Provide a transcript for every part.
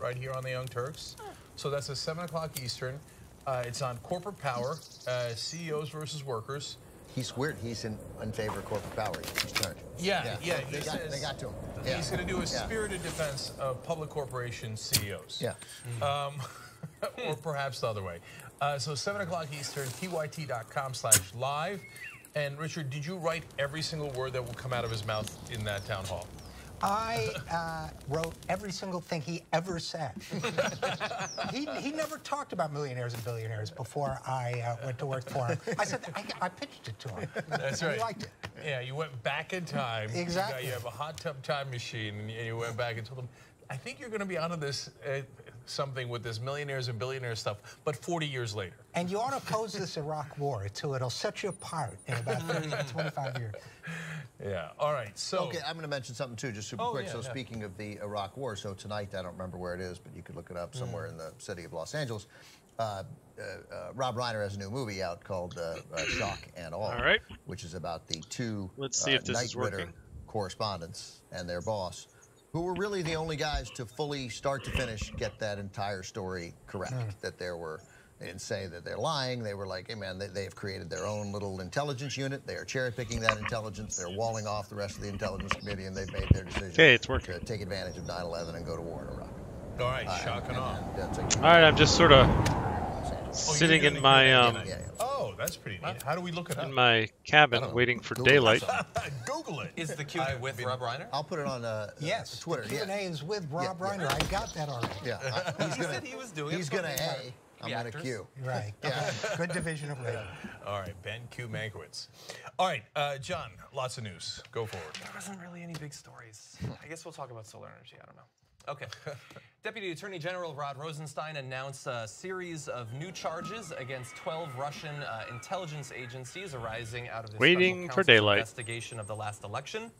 Right here on the Young Turks. So that's at 7 o'clock Eastern. It's on corporate power, CEOs versus workers. He's weird. He's in favor of corporate power. He's turned. Yeah. They got to him. Yeah. He's going to do a spirited defense of public corporation CEOs. Yeah. Or perhaps the other way. So 7 o'clock Eastern, TYT.com/live. And Richard, did you write every single word that will come out of his mouth in that town hall? I wrote every single thing he ever said. he never talked about millionaires and billionaires before I went to work for him. I said, I pitched it to him. That's right. He liked it. Yeah, you went back in time. Exactly. You have a hot tub time machine, and you went back and told him, I think you're going to be onto this something with this millionaires and billionaires stuff, but 40 years later. And you ought to oppose this Iraq war too. It'll set you apart in about 25 years. Yeah. All right. So okay, I'm going to mention something too, just super quick. So speaking of the Iraq war, so tonight, I don't remember where it is, but you could look it up somewhere in the city of Los Angeles. Rob Reiner has a new movie out called Shock and Awe, which is about the two night Twitter correspondents and their boss, who were really the only guys to fully start to finish get that entire story correct. That there were, they didn't say that they're lying. They were like, hey man, they've created their own little intelligence unit. They are cherry picking that intelligence. They're walling off the rest of the intelligence committee, and they've made their decision to take advantage of 9/11 and go to war in Iraq. All right, Shock and Awe. All right, I'm just sort of sitting in my, that's pretty neat. How do we look it up? In my cabin, waiting for daylight. Google it. Is the Q&A with Rob Reiner? I'll put it on Twitter. The Q&A is with Rob Reiner. I got that already. Yeah. He said he was doing it. He's going to A. I'm going to Q. Right. Yeah. Good division of labor. All right. Ben Q. Mankiewicz. All right. John, lots of news. Go forward. There wasn't really any big stories. I guess we'll talk about solar energy. I don't know. Okay. Deputy Attorney General Rod Rosenstein announced a series of new charges against 12 Russian intelligence agencies arising out of the investigation of the last election.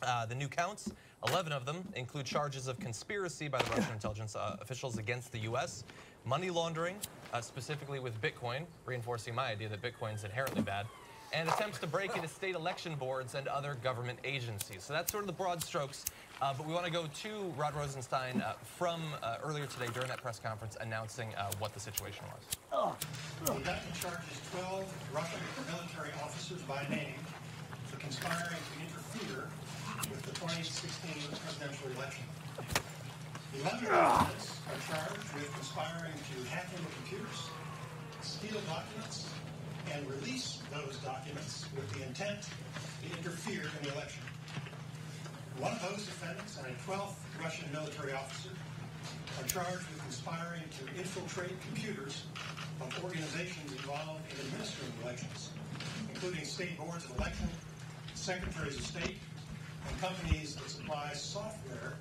The new counts, 11 of them, include charges of conspiracy by the Russian intelligence officials against the U.S., money laundering, specifically with Bitcoin, reinforcing my idea that Bitcoin is inherently bad, and attempts to break into state election boards and other government agencies. So that's sort of the broad strokes. But we want to go to Rod Rosenstein from earlier today during that press conference announcing what the situation was. The indictment charges 12 Russian military officers by name for conspiring to interfere with the 2016 presidential election. 11 officers are charged with conspiring to hack into computers, steal documents, and release those documents with the intent to interfere in the election. One of those defendants and a 12th Russian military officer are charged with conspiring to infiltrate computers of organizations involved in administering elections, including state boards of election, secretaries of state, and companies that supply software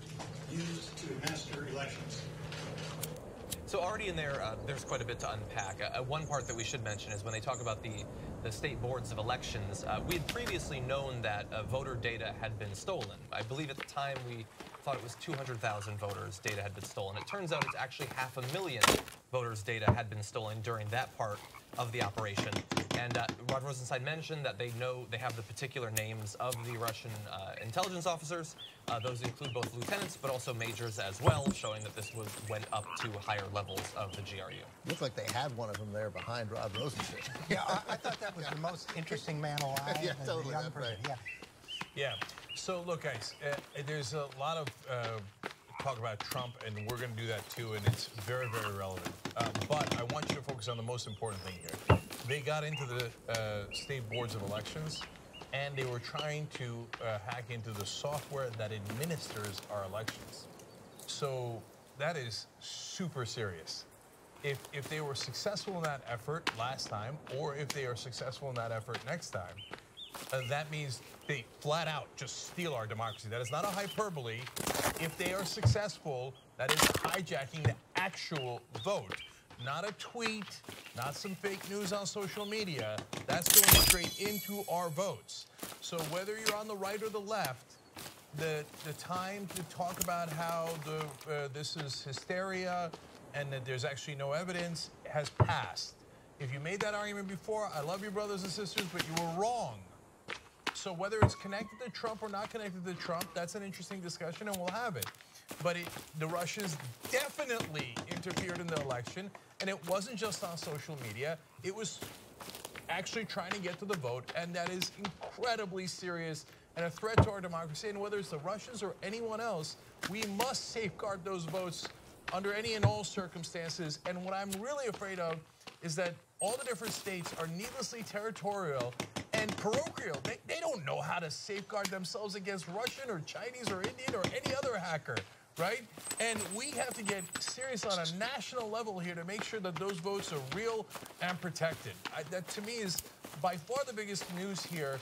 used to administer elections. So already in there, there's quite a bit to unpack. One part that we should mention is when they talk about the state boards of elections, we had previously known that voter data had been stolen. I believe at the time we thought it was 200,000 voters' data had been stolen. It turns out it's actually 500,000 voters' data had been stolen during that part of the operation. And Rod Rosenstein mentioned that they have the particular names of the Russian intelligence officers. Those include both lieutenants, but also majors as well, showing that this went up to higher levels of the GRU. Looks like they had one of them there behind Rod Rosenstein. Yeah, I thought that was the most interesting man alive. Yeah. So look, guys, there's a lot of talk about Trump, and we're going to do that too, and it's very, very relevant. But I want you to focus on the most important thing here. They got into the state boards of elections, and they were trying to hack into the software that administers our elections. So that is super serious. If they were successful in that effort last time, or if they are successful in that effort next time, that means they flat out just steal our democracy. That is not a hyperbole. If they are successful, that is hijacking the actual vote. Not a tweet, not some fake news on social media. That's going straight into our votes. So whether you're on the right or the left, the time to talk about how this is hysteria and that there's actually no evidence has passed. If you made that argument before, I love you, brothers and sisters, but you were wrong. So whether it's connected to Trump or not connected to Trump, that's an interesting discussion, and we'll have it. But the Russians definitely interfered in the election. And it wasn't just on social media. It was actually trying to get to the vote. And that is incredibly serious and a threat to our democracy. And whether it's the Russians or anyone else, we must safeguard those votes under any and all circumstances. And what I'm really afraid of is that all the different states are needlessly territorial and parochial. They don't know how to safeguard themselves against Russian or Chinese or Indian or any other hacker, right? And we have to get serious on a national level here to make sure that those votes are real and protected. That to me is by far the biggest news here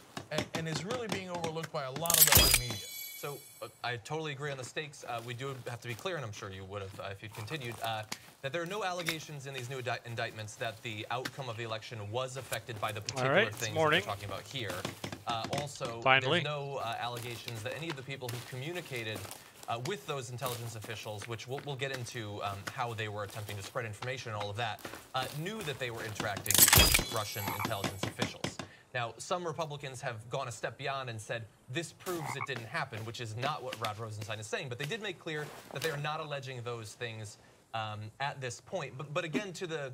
and is really being overlooked by a lot of the media. So I totally agree on the stakes. We do have to be clear, and I'm sure you would have if you'd continued, that there are no allegations in these new indictments that the outcome of the election was affected by the particular things that we're talking about here. Also, there's no allegations that any of the people who communicated with those intelligence officials, which we'll get into how they were attempting to spread information and all of that, knew that they were interacting with Russian intelligence officials. Now, some Republicans have gone a step beyond and said, this proves it didn't happen, which is not what Rod Rosenstein is saying. But they did make clear that they are not alleging those things at this point. But again, to the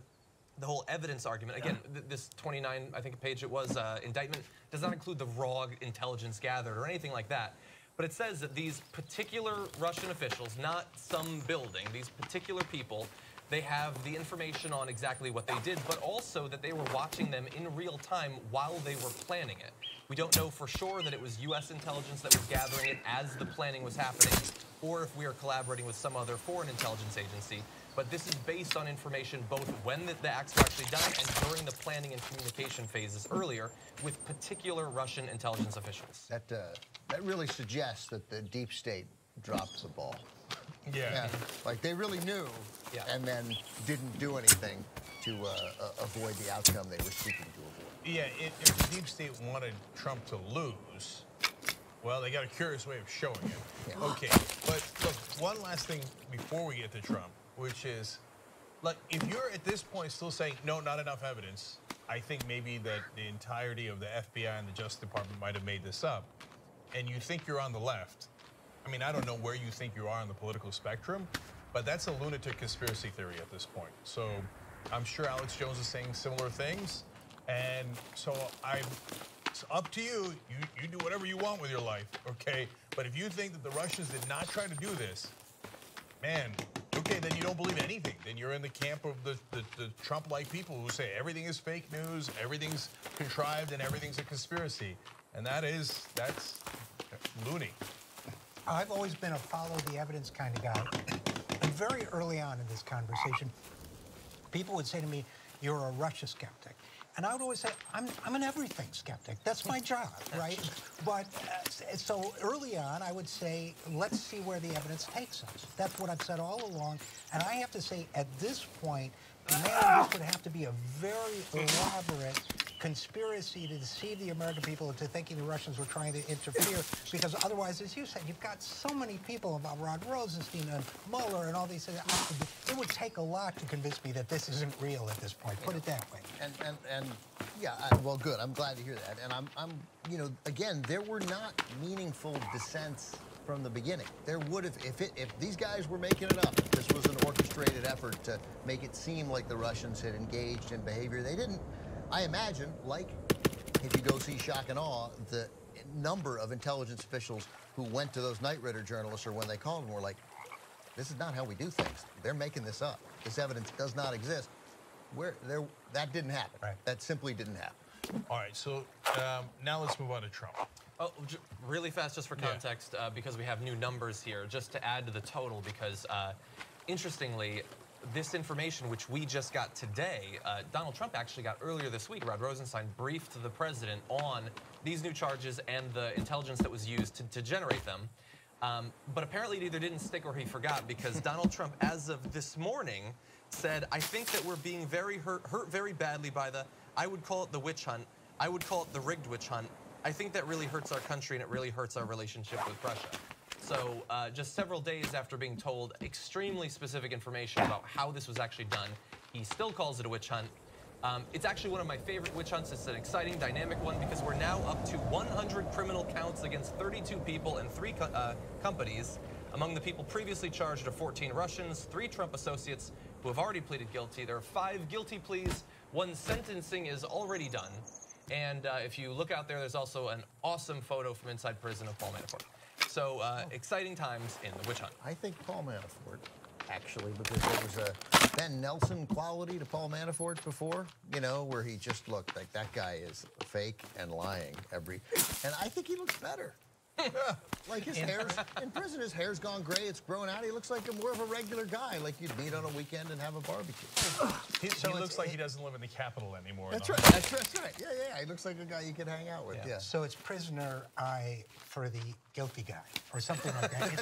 whole evidence argument, again, this 29, I think, page it was, indictment does not include the raw intelligence gathered or anything like that. But it says that these particular Russian officials, not some building, these particular people, they have the information on exactly what they did, but also that they were watching them in real time while they were planning it. We don't know for sure that it was U.S. intelligence that was gathering it as the planning was happening, or if we are collaborating with some other foreign intelligence agency. But this is based on information both when the acts were actually done and during the planning and communication phases earlier with particular Russian intelligence officials. That really suggests that the deep state drops the ball. Yeah. Like they really knew, and then didn't do anything to avoid the outcome they were seeking to avoid. Yeah, if the deep state wanted Trump to lose, well, they got a curious way of showing it. Yeah. Okay, but look, one last thing before we get to Trump, which is, like, if you're at this point still saying, no, not enough evidence, I think maybe that the entirety of the FBI and the Justice Department might have made this up, and you think you're on the left, I mean, I don't know where you think you are on the political spectrum, but that's a lunatic conspiracy theory at this point. So I'm sure Alex Jones is saying similar things. And so it's up to you. You do whatever you want with your life, okay? But if you think that the Russians did not try to do this, man, okay, then you don't believe anything. Then you're in the camp of the Trump-like people who say everything is fake news, everything's contrived, and everything's a conspiracy. And that's loony. I've always been a follow the evidence kind of guy. And very early on in this conversation, people would say to me, you're a Russia skeptic. And I would always say, I'm an everything skeptic. That's my job, right? But so early on, I would say, let's see where the evidence takes us. That's what I've said all along. And I have to say, at this point, man, this would have to be a very elaborate conspiracy to deceive the American people into thinking the Russians were trying to interfere, because otherwise, as you said, you've got so many people about Rod Rosenstein and Mueller and all these things. It would take a lot to convince me that this isn't real at this point. Put it that way. And yeah, well, good. I'm glad to hear that. And I'm you know, again, there were not meaningful dissents from the beginning. There would have, if these guys were making it up, this was an orchestrated effort to make it seem like the Russians had engaged in behavior they didn't. I imagine, like, if you go see Shock and Awe, the number of intelligence officials who went to those Knight Ridder journalists or when they called them were like, this is not how we do things. They're making this up. This evidence does not exist. That didn't happen. Right. That simply didn't happen. All right, so now let's move on to Trump. Oh, really fast, just for context, because we have new numbers here, just to add to the total, because interestingly, this information, which we just got today, Donald Trump actually got earlier this week. Rod Rosenstein briefed the president on these new charges and the intelligence that was used to generate them. But apparently it either didn't stick or he forgot, because Donald Trump, as of this morning, said, I think that we're being very hurt very badly by the, I would call it the witch hunt. I would call it the rigged witch hunt. I think that really hurts our country and it really hurts our relationship with Russia. So just several days after being told extremely specific information about how this was actually done, he still calls it a witch hunt. It's actually one of my favorite witch hunts. It's an exciting, dynamic one, because we're now up to 100 criminal counts against 32 people and 3 companies Among the people previously charged are 14 Russians, 3 Trump associates who have already pleaded guilty. There are 5 guilty pleas. 1 sentencing is already done. And if you look out there, there's also an awesome photo from inside prison of Paul Manafort. So exciting times in the witch hunt. I think Paul Manafort, actually, because there was a Ben Nelson quality to Paul Manafort before, you know, where he just looked like that guy is fake and lying every. And I think he looks better. Like his hair's, in prison, his hair's gone gray, it's grown out. He looks like more of a regular guy, like you'd meet on a weekend and have a barbecue. So he looks like he doesn't live in the Capitol anymore. That's right, that's right. Yeah, yeah, he looks like a guy you could hang out with, yeah. So it's prisoner I for the guilty guy, or something like that.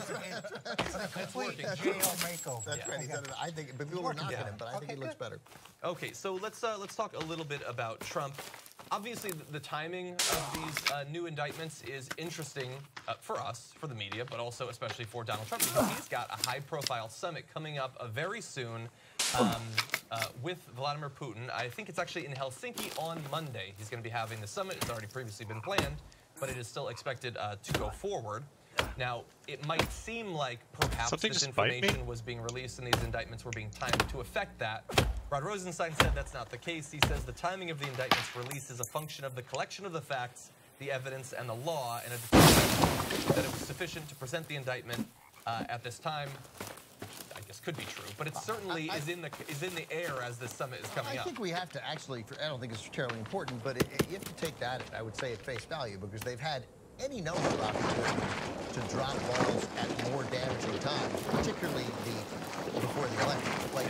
It's a complete jail makeover. That's right, I think, but people were knocking him, but I think he looks better. Okay, so let's talk a little bit about Trump. Obviously, the timing of these new indictments is interesting for us, for the media, but also especially for Donald Trump, because he's got a high-profile summit coming up very soon with Vladimir Putin. I think it's actually in Helsinki on Monday. He's going to be having the summit. It's already previously been planned, but it is still expected to go forward. Now, it might seem like perhaps this information was being released and these indictments were being timed to affect that. Rod Rosenstein said that's not the case. He says the timing of the indictment's release is a function of the collection of the facts, the evidence, and the law, and a determination that it was sufficient to present the indictment at this time. I guess could be true, but it certainly is in the air as this summit is coming up. I think we have to actually. I don't think it's terribly important, but you have to take that, I would say, at face value, because they've had any number of opportunities to drop balls at more damaging times, particularly before the election. Like,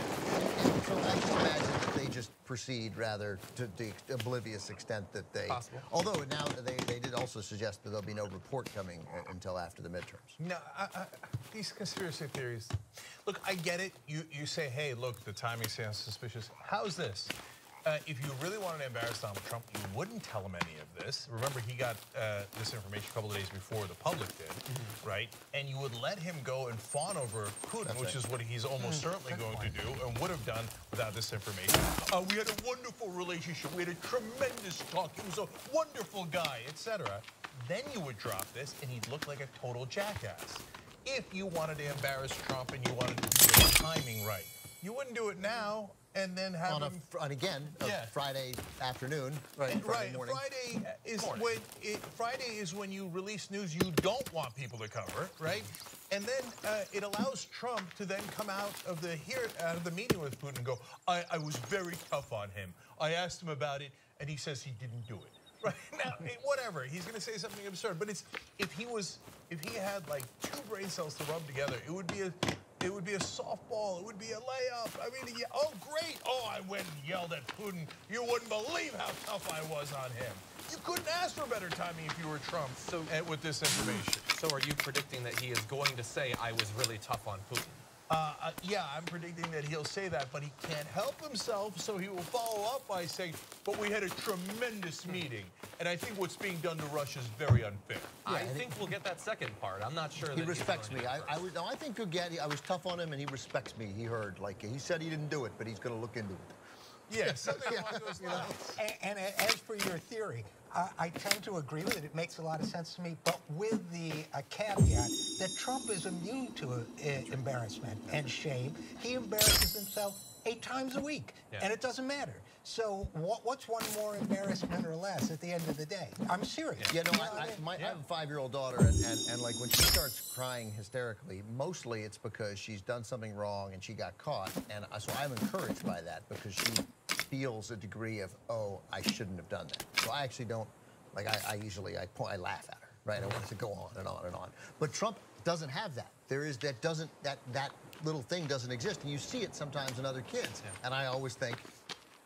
and so I just imagine that they just proceed rather to the oblivious extent that they. Possible. Although now they did also suggest that there'll be no report coming until after the midterms. No, these conspiracy theories. Look, I get it. You say, hey, look, the timing sounds suspicious. How's this? If you really wanted to embarrass Donald Trump, you wouldn't tell him any of this. Remember, he got this information a couple of days before the public did, right? And you would let him go and fawn over Putin, which is what he's almost certainly going to do and would have done without this information. We had a wonderful relationship. We had a tremendous talk. He was a wonderful guy, etc. Then you would drop this, and he'd look like a total jackass. If you wanted to embarrass Trump and you wanted to do the timing right, you wouldn't do it now. And then have him Friday afternoon, right? Friday morning. Friday is when you release news you don't want people to cover, right? And then it allows Trump to then come out of the meeting with Putin and go, I was very tough on him. I asked him about it, and he says he didn't do it. Right now, whatever. He's going to say something absurd. But it's if he had like 2 brain cells to rub together, it would be a. It would be a softball. It would be a layup. I mean, oh, great. Oh, I went and yelled at Putin. You wouldn't believe how tough I was on him. You couldn't ask for better timing if you were Trump with this information. So are you predicting that he is going to say, I was really tough on Putin? Yeah, I'm predicting that he'll say that, but he can't help himself, so he will follow up by saying, but we had a tremendous meeting, and I think what's being done to Russia is very unfair. Yeah, I think we'll get that second part. I'm not sure that he respects me. I think you'll get, I was tough on him, and he respects me. He heard, like, he said he didn't do it, but he's going to look into it. Yeah, something along those lines. And as for your theory, I tend to agree with it. It makes a lot of sense to me, but with the caveat that Trump is immune to embarrassment and shame. He embarrasses himself 8 times a week, and it doesn't matter. So what's one more embarrassment or less at the end of the day? I'm serious. Yeah, no, I have a 5-year-old daughter, and like when she starts crying hysterically, mostly it's because she's done something wrong and she got caught, and so I'm encouraged by that because she feels a degree of, oh, I shouldn't have done that. So I actually don't, like I usually laugh at her, right? I want it to go on and on and on. But Trump doesn't have that. That little thing doesn't exist, and you see it sometimes in other kids, and I always think,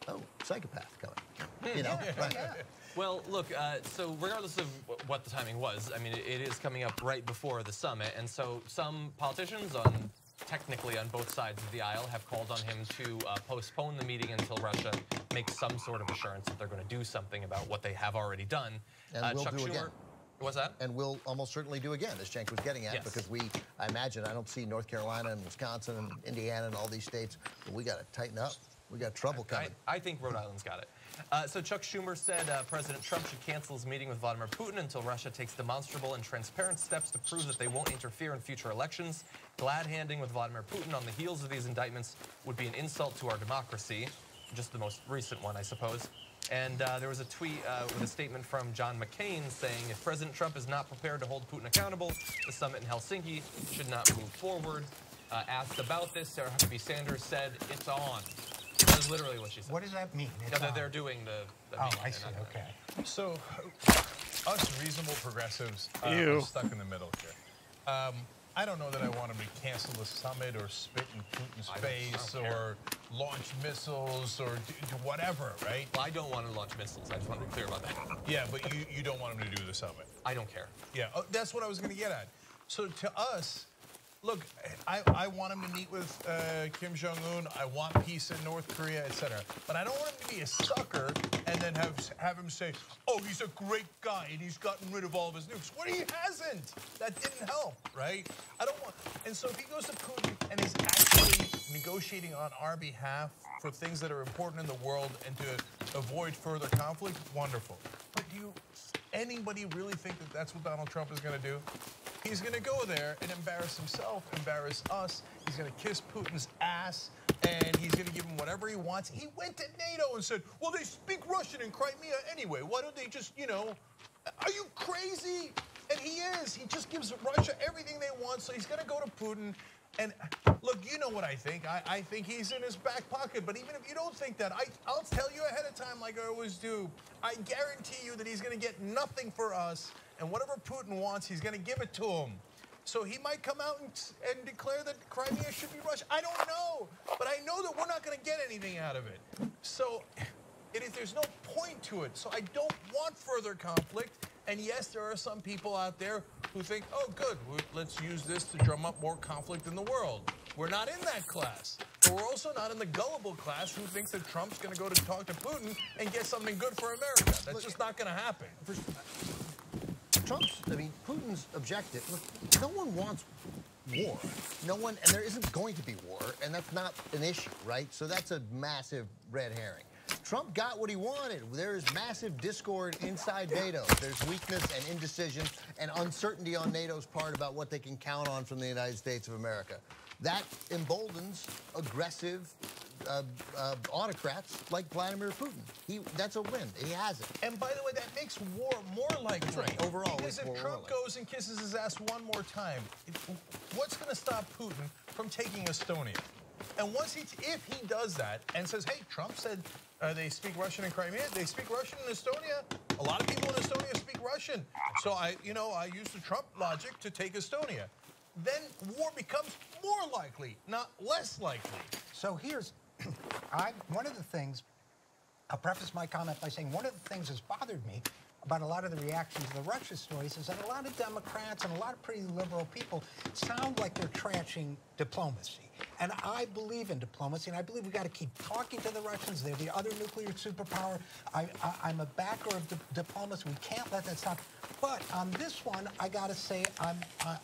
oh, psychopath coming, you know? Well, look, so regardless of what the timing was, I mean, it is coming up right before the summit, and so some politicians technically on both sides of the aisle have called on him to postpone the meeting until Russia makes some sort of assurance that they're going to do something about what they have already done. And Chuck Schumer, again. What's that? And we'll almost certainly do again, as Cenk was getting at, because I imagine, I don't see North Carolina and Wisconsin and Indiana and all these states, but we got to tighten up. We got trouble coming. I think Rhode Island's got it. So Chuck Schumer said President Trump should cancel his meeting with Vladimir Putin until Russia takes demonstrable and transparent steps to prove that they won't interfere in future elections. Glad-handing with Vladimir Putin on the heels of these indictments would be an insult to our democracy. Just the most recent one, I suppose. And there was a tweet with a statement from John McCain saying, if President Trump is not prepared to hold Putin accountable, the summit in Helsinki should not move forward. Asked about this, Sarah Huckabee Sanders said, it's on. That's literally what she said. What does that mean? No, they're doing the meeting. Oh, I see, okay. So, us reasonable progressives are stuck in the middle here. I don't know that I want them to cancel the summit or spit in Putin's face or launch missiles or do whatever, right? Well, I don't want to launch missiles. I just want to be clear about that. Yeah, but you don't want them to do the summit. I don't care. Yeah, that's what I was going to get at. So to us, look, I want him to meet with Kim Jong Un. I want peace in North Korea, etc. But I don't want him to be a sucker and then have him say, "Oh, he's a great guy and he's gotten rid of all of his nukes." What he hasn't. That didn't help, right? I don't want. And so if he goes to Putin and is actually negotiating on our behalf for things that are important in the world and to avoid further conflict, wonderful. But do you? Anybody really think that that's what Donald Trump is going to do? He's going to go there and embarrass himself, embarrass us. He's going to kiss Putin's ass, and he's going to give him whatever he wants. He went to NATO and said, well, they speak Russian in Crimea anyway. Why don't they just, you know, are you crazy? And he is. He just gives Russia everything they want, so he's going to go to Putin. And look, you know what I think. I think he's in his back pocket, but even if you don't think that, I'll tell you ahead of time like I always do. I guarantee you that he's going to get nothing for us, and whatever Putin wants, he's going to give it to him. So he might come out and declare that Crimea should be Russia. I don't know, but I know that we're not going to get anything out of it. So there's no point to it. So I don't want further conflict. And yes, there are some people out there who think, oh, good, let's use this to drum up more conflict in the world. We're not in that class. But we're also not in the gullible class who thinks that Trump's going to go to talk to Putin and get something good for America. That's just not going to happen. Putin's objective, look, no one wants war. No one, and there isn't going to be war, and that's not an issue, right? So that's a massive red herring. Trump got what he wanted. There is massive discord inside NATO. There's weakness and indecision and uncertainty on NATO's part about what they can count on from the United States of America. That emboldens aggressive autocrats like Vladimir Putin. That's a win. He has it. And by the way, that makes war more likely. Right. Overall, because if Trump goes and kisses his ass one more time, what's going to stop Putin from taking Estonia? And once if he does that and says, hey, Trump said they speak Russian in Crimea, they speak Russian in Estonia. A lot of people in Estonia speak Russian. So I use the Trump logic to take Estonia. Then war becomes more likely, not less likely. So here's, one of the things, I'll preface my comment by saying one of the things that's bothered me about a lot of the reactions to the Russia stories is that a lot of Democrats and a lot of pretty liberal people sound like they're trashing diplomacy. And I believe in diplomacy, and I believe we've got to keep talking to the Russians. They're the other nuclear superpower. I'm a backer of diplomacy. We can't let that stop. But on this one, I got to say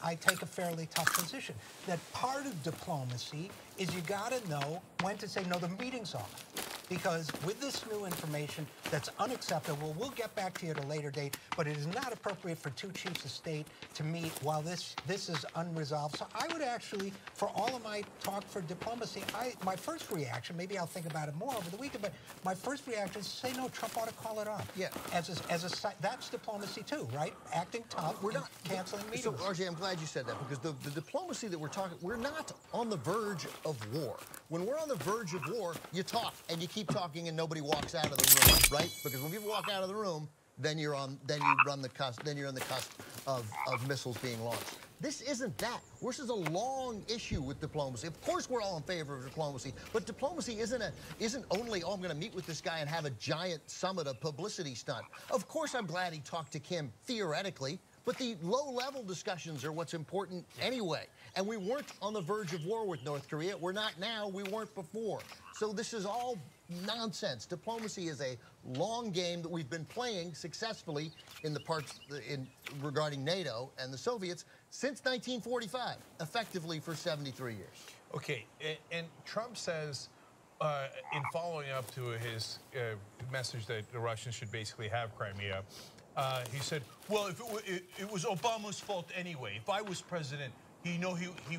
I take a fairly tough position. That part of diplomacy is you got to know when to say, no, the meeting's off. Because with this new information that's unacceptable, we'll get back to you at a later date, but it is not appropriate for two chiefs of state to meet while this is unresolved. So I would actually, for all of my talk for diplomacy, my first reaction, maybe I'll think about it more over the weekend, but my first reaction is to say, no, Trump ought to call it off. Yeah. That's diplomacy too, right? Acting tough, we're not canceling meetings. So, RJ, I'm glad you said that, because the diplomacy that we're talking, we're not on the verge of war. When we're on the verge of war, you talk and you keep talking and nobody walks out of the room, right? Because when people walk out of the room, then you're on the cusp of missiles being launched. This isn't that. This is a long issue with diplomacy. Of course, we're all in favor of diplomacy, but diplomacy isn't only, oh, I'm going to meet with this guy and have a giant summit, a publicity stunt. Of course, I'm glad he talked to Kim theoretically, but the low-level discussions are what's important anyway. And we weren't on the verge of war with North Korea. We're not now. We weren't before. So this is all nonsense. Diplomacy is a long game that we've been playing successfully in the parts regarding NATO and the Soviets since 1945, effectively for 73 years. Okay, and Trump says, in following up to his message that the Russians should basically have Crimea, he said, well, if it was Obama's fault anyway. If I was president, he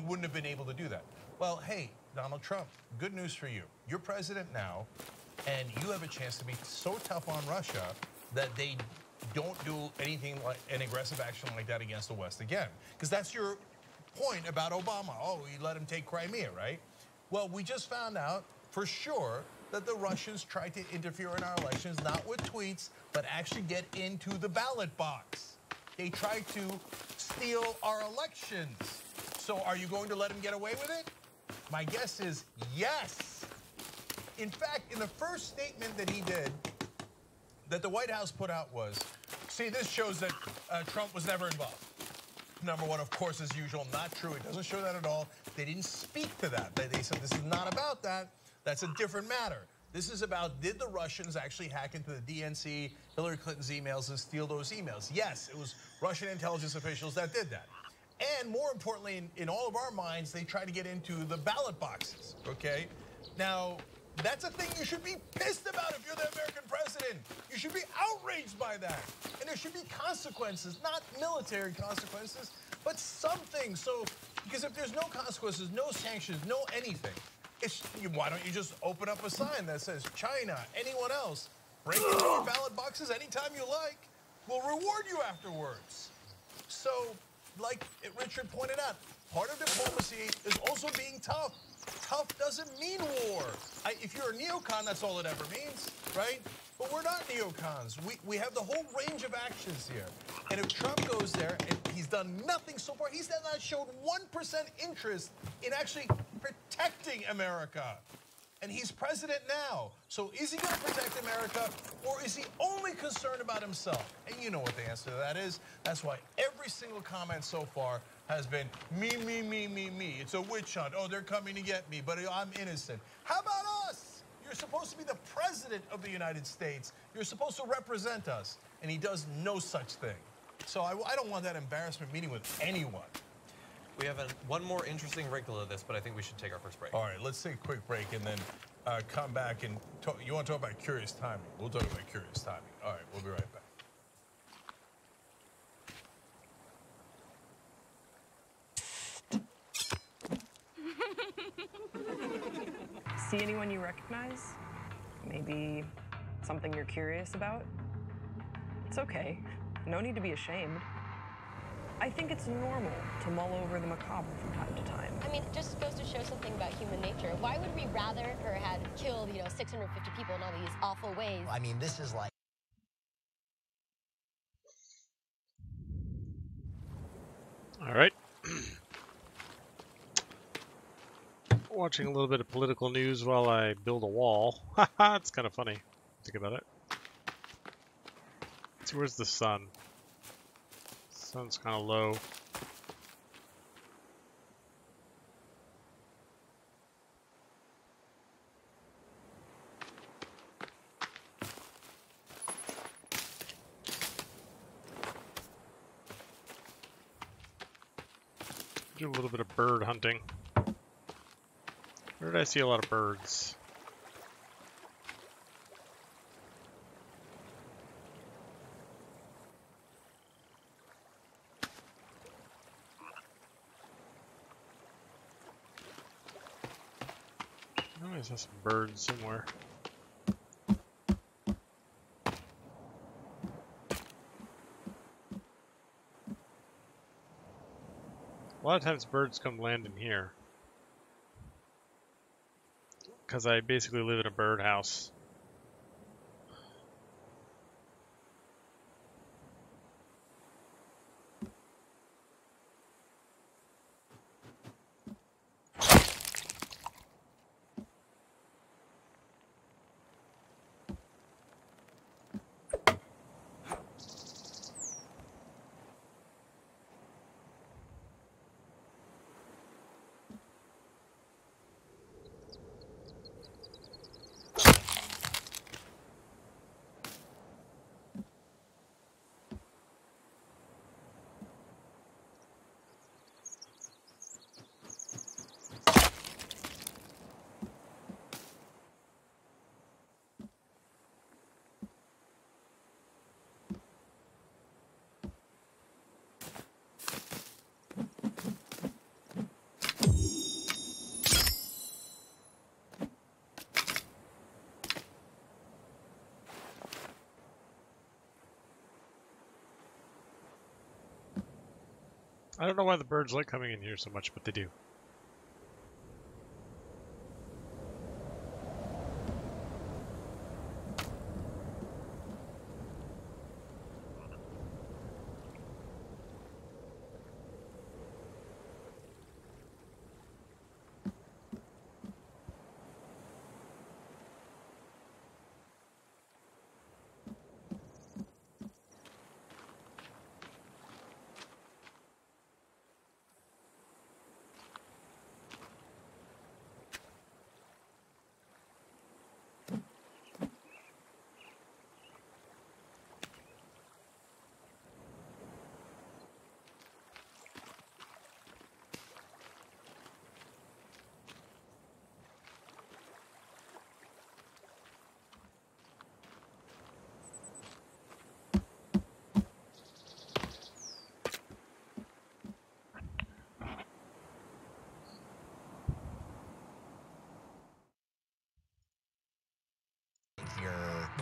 wouldn't have been able to do that. Well, hey, Donald Trump, good news for you. You're president now, and you have a chance to be so tough on Russia that they don't do anything like an aggressive action like that against the West again. Because that's your point about Obama. Oh, he let him take Crimea, right? Well, we just found out for sure that the Russians tried to interfere in our elections, not with tweets, but actually get into the ballot box. They tried to steal our elections. So are you going to let them get away with it? My guess is yes. In fact, in the first statement that he did, that the White House put out was, see, this shows that Trump was never involved. Number one, of course, as usual, not true. It doesn't show that at all. They didn't speak to that. They said this is not about that. That's a different matter. This is about, did the Russians actually hack into the DNC, Hillary Clinton's emails, and steal those emails? Yes, it was Russian intelligence officials that did that. And more importantly, in all of our minds, they tried to get into the ballot boxes, okay? Now, that's a thing you should be pissed about if you're the American president. You should be outraged by that. And there should be consequences, not military consequences, but something. So, because if there's no consequences, no sanctions, no anything, why don't you just open up a sign that says China, anyone else, break into our ballot boxes anytime you like, we'll reward you afterwards. So, like Richard pointed out, part of diplomacy is also being tough. Tough doesn't mean war. If you're a neocon, that's all it ever means, right? But we're not neocons. We have the whole range of actions here. And if Trump goes there, and he's done nothing so far, he's not showed 1% interest in actually protecting America. And he's president now. So is he going to protect America, or is he only concerned about himself? And you know what the answer to that is. That's why every single comment so far has been me, me, me, me, me. It's a witch hunt. Oh, they're coming to get me, but I'm innocent. How about us? You're supposed to be the president of the United States. You're supposed to represent us. And he does no such thing. So I don't want that embarrassment meeting with anyone. We have one more interesting wrinkle of this, but I think we should take our first break. All right, let's take a quick break and then come back and talk. You want to talk about curious timing? We'll talk about curious timing. All right, we'll be right back. See anyone you recognize? Maybe something you're curious about? It's okay. No need to be ashamed. I think it's normal to mull over the macabre from time to time. I mean, it just goes to show something about human nature. Why would we rather her had killed, 650 people in all these awful ways? I mean, this is like... All right. Watching a little bit of political news while I build a wall. Haha, it's kind of funny. Think about it. See, where's the sun? Sun's kind of low. Do a little bit of bird hunting. Where did I see a lot of birds? I saw some birds somewhere. A lot of times birds come land in here. Because I basically live in a birdhouse. I don't know why the birds like coming in here so much, but they do.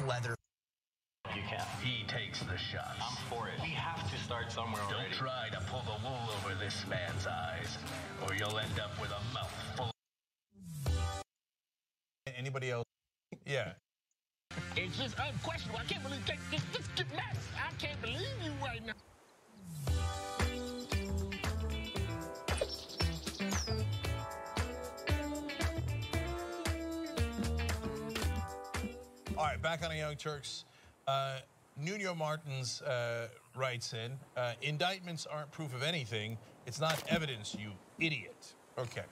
Leather. You can't. He takes the shot. I'm for it. We have to start somewhere. Don't already. Try to pull the wool over this man's eyes, or you'll end up with a mouth full of. Anybody else? Yeah. It's just unquestionable. I can't believe this get mad. I can't believe you right now. All right, back on the Young Turks. Nuno Martins writes in, indictments aren't proof of anything. It's not evidence, you idiot. Okay,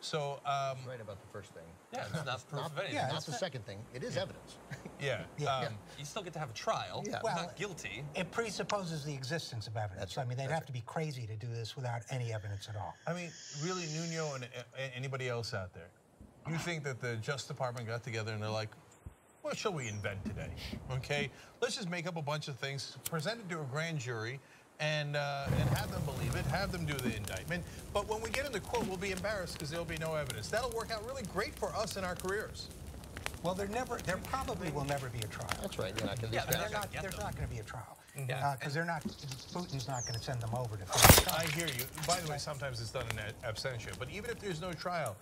so. Right about the first thing. Yeah, it's not proof of anything. Yeah, that's the second thing. It is evidence. Yeah. You still get to have a trial. Yeah. Well, not guilty. It presupposes the existence of evidence. That's right. I mean, they'd have to be crazy to do this without any evidence at all. I mean, really, Nuno and anybody else out there, you think that the Justice Department got together and they're like, what shall we invent today? Okay, let's just make up a bunch of things, present it to a grand jury, and have them believe it, have them do the indictment. But when we get into court, we'll be embarrassed because there'll be no evidence. That'll work out really great for us in our careers. Well, there probably will never be a trial. That's right. They're not there's not going to be a trial. Yeah, because they're not. Putin's not going to send them over to. I hear you. By the way, sometimes it's done in absentia. But even if there's no trial.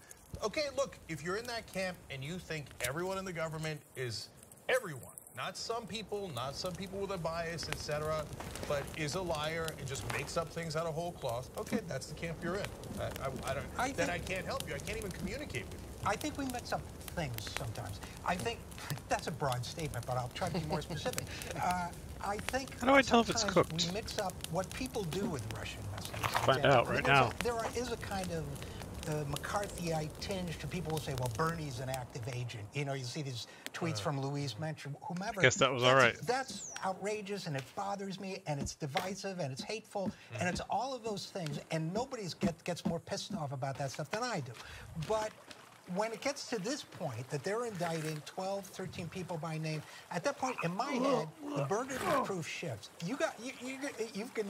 Okay, look, if you're in that camp and you think everyone in the government is everyone, not some people, not some people with a bias, etc., but is a liar and just makes up things out of whole cloth, okay, that's the camp you're in. Then I can't help you. I can't even communicate with you. I think we mix up things sometimes. I think that's a broad statement, but I'll try to be more specific. I think how do I tell if it's cooked? We mix up what people do with Russian messages. Find out right now. There is a kind of McCarthyite tinge to people who say, well, Bernie's an active agent. You know, you see these tweets from Louise Mensch, whomever. I guess that was all right. That's outrageous, and it bothers me, and it's divisive, and it's hateful, and it's all of those things, and nobody gets more pissed off about that stuff than I do. But when it gets to this point, that they're indicting 12, 13 people by name, at that point, in my head, the burden of proof shifts. You've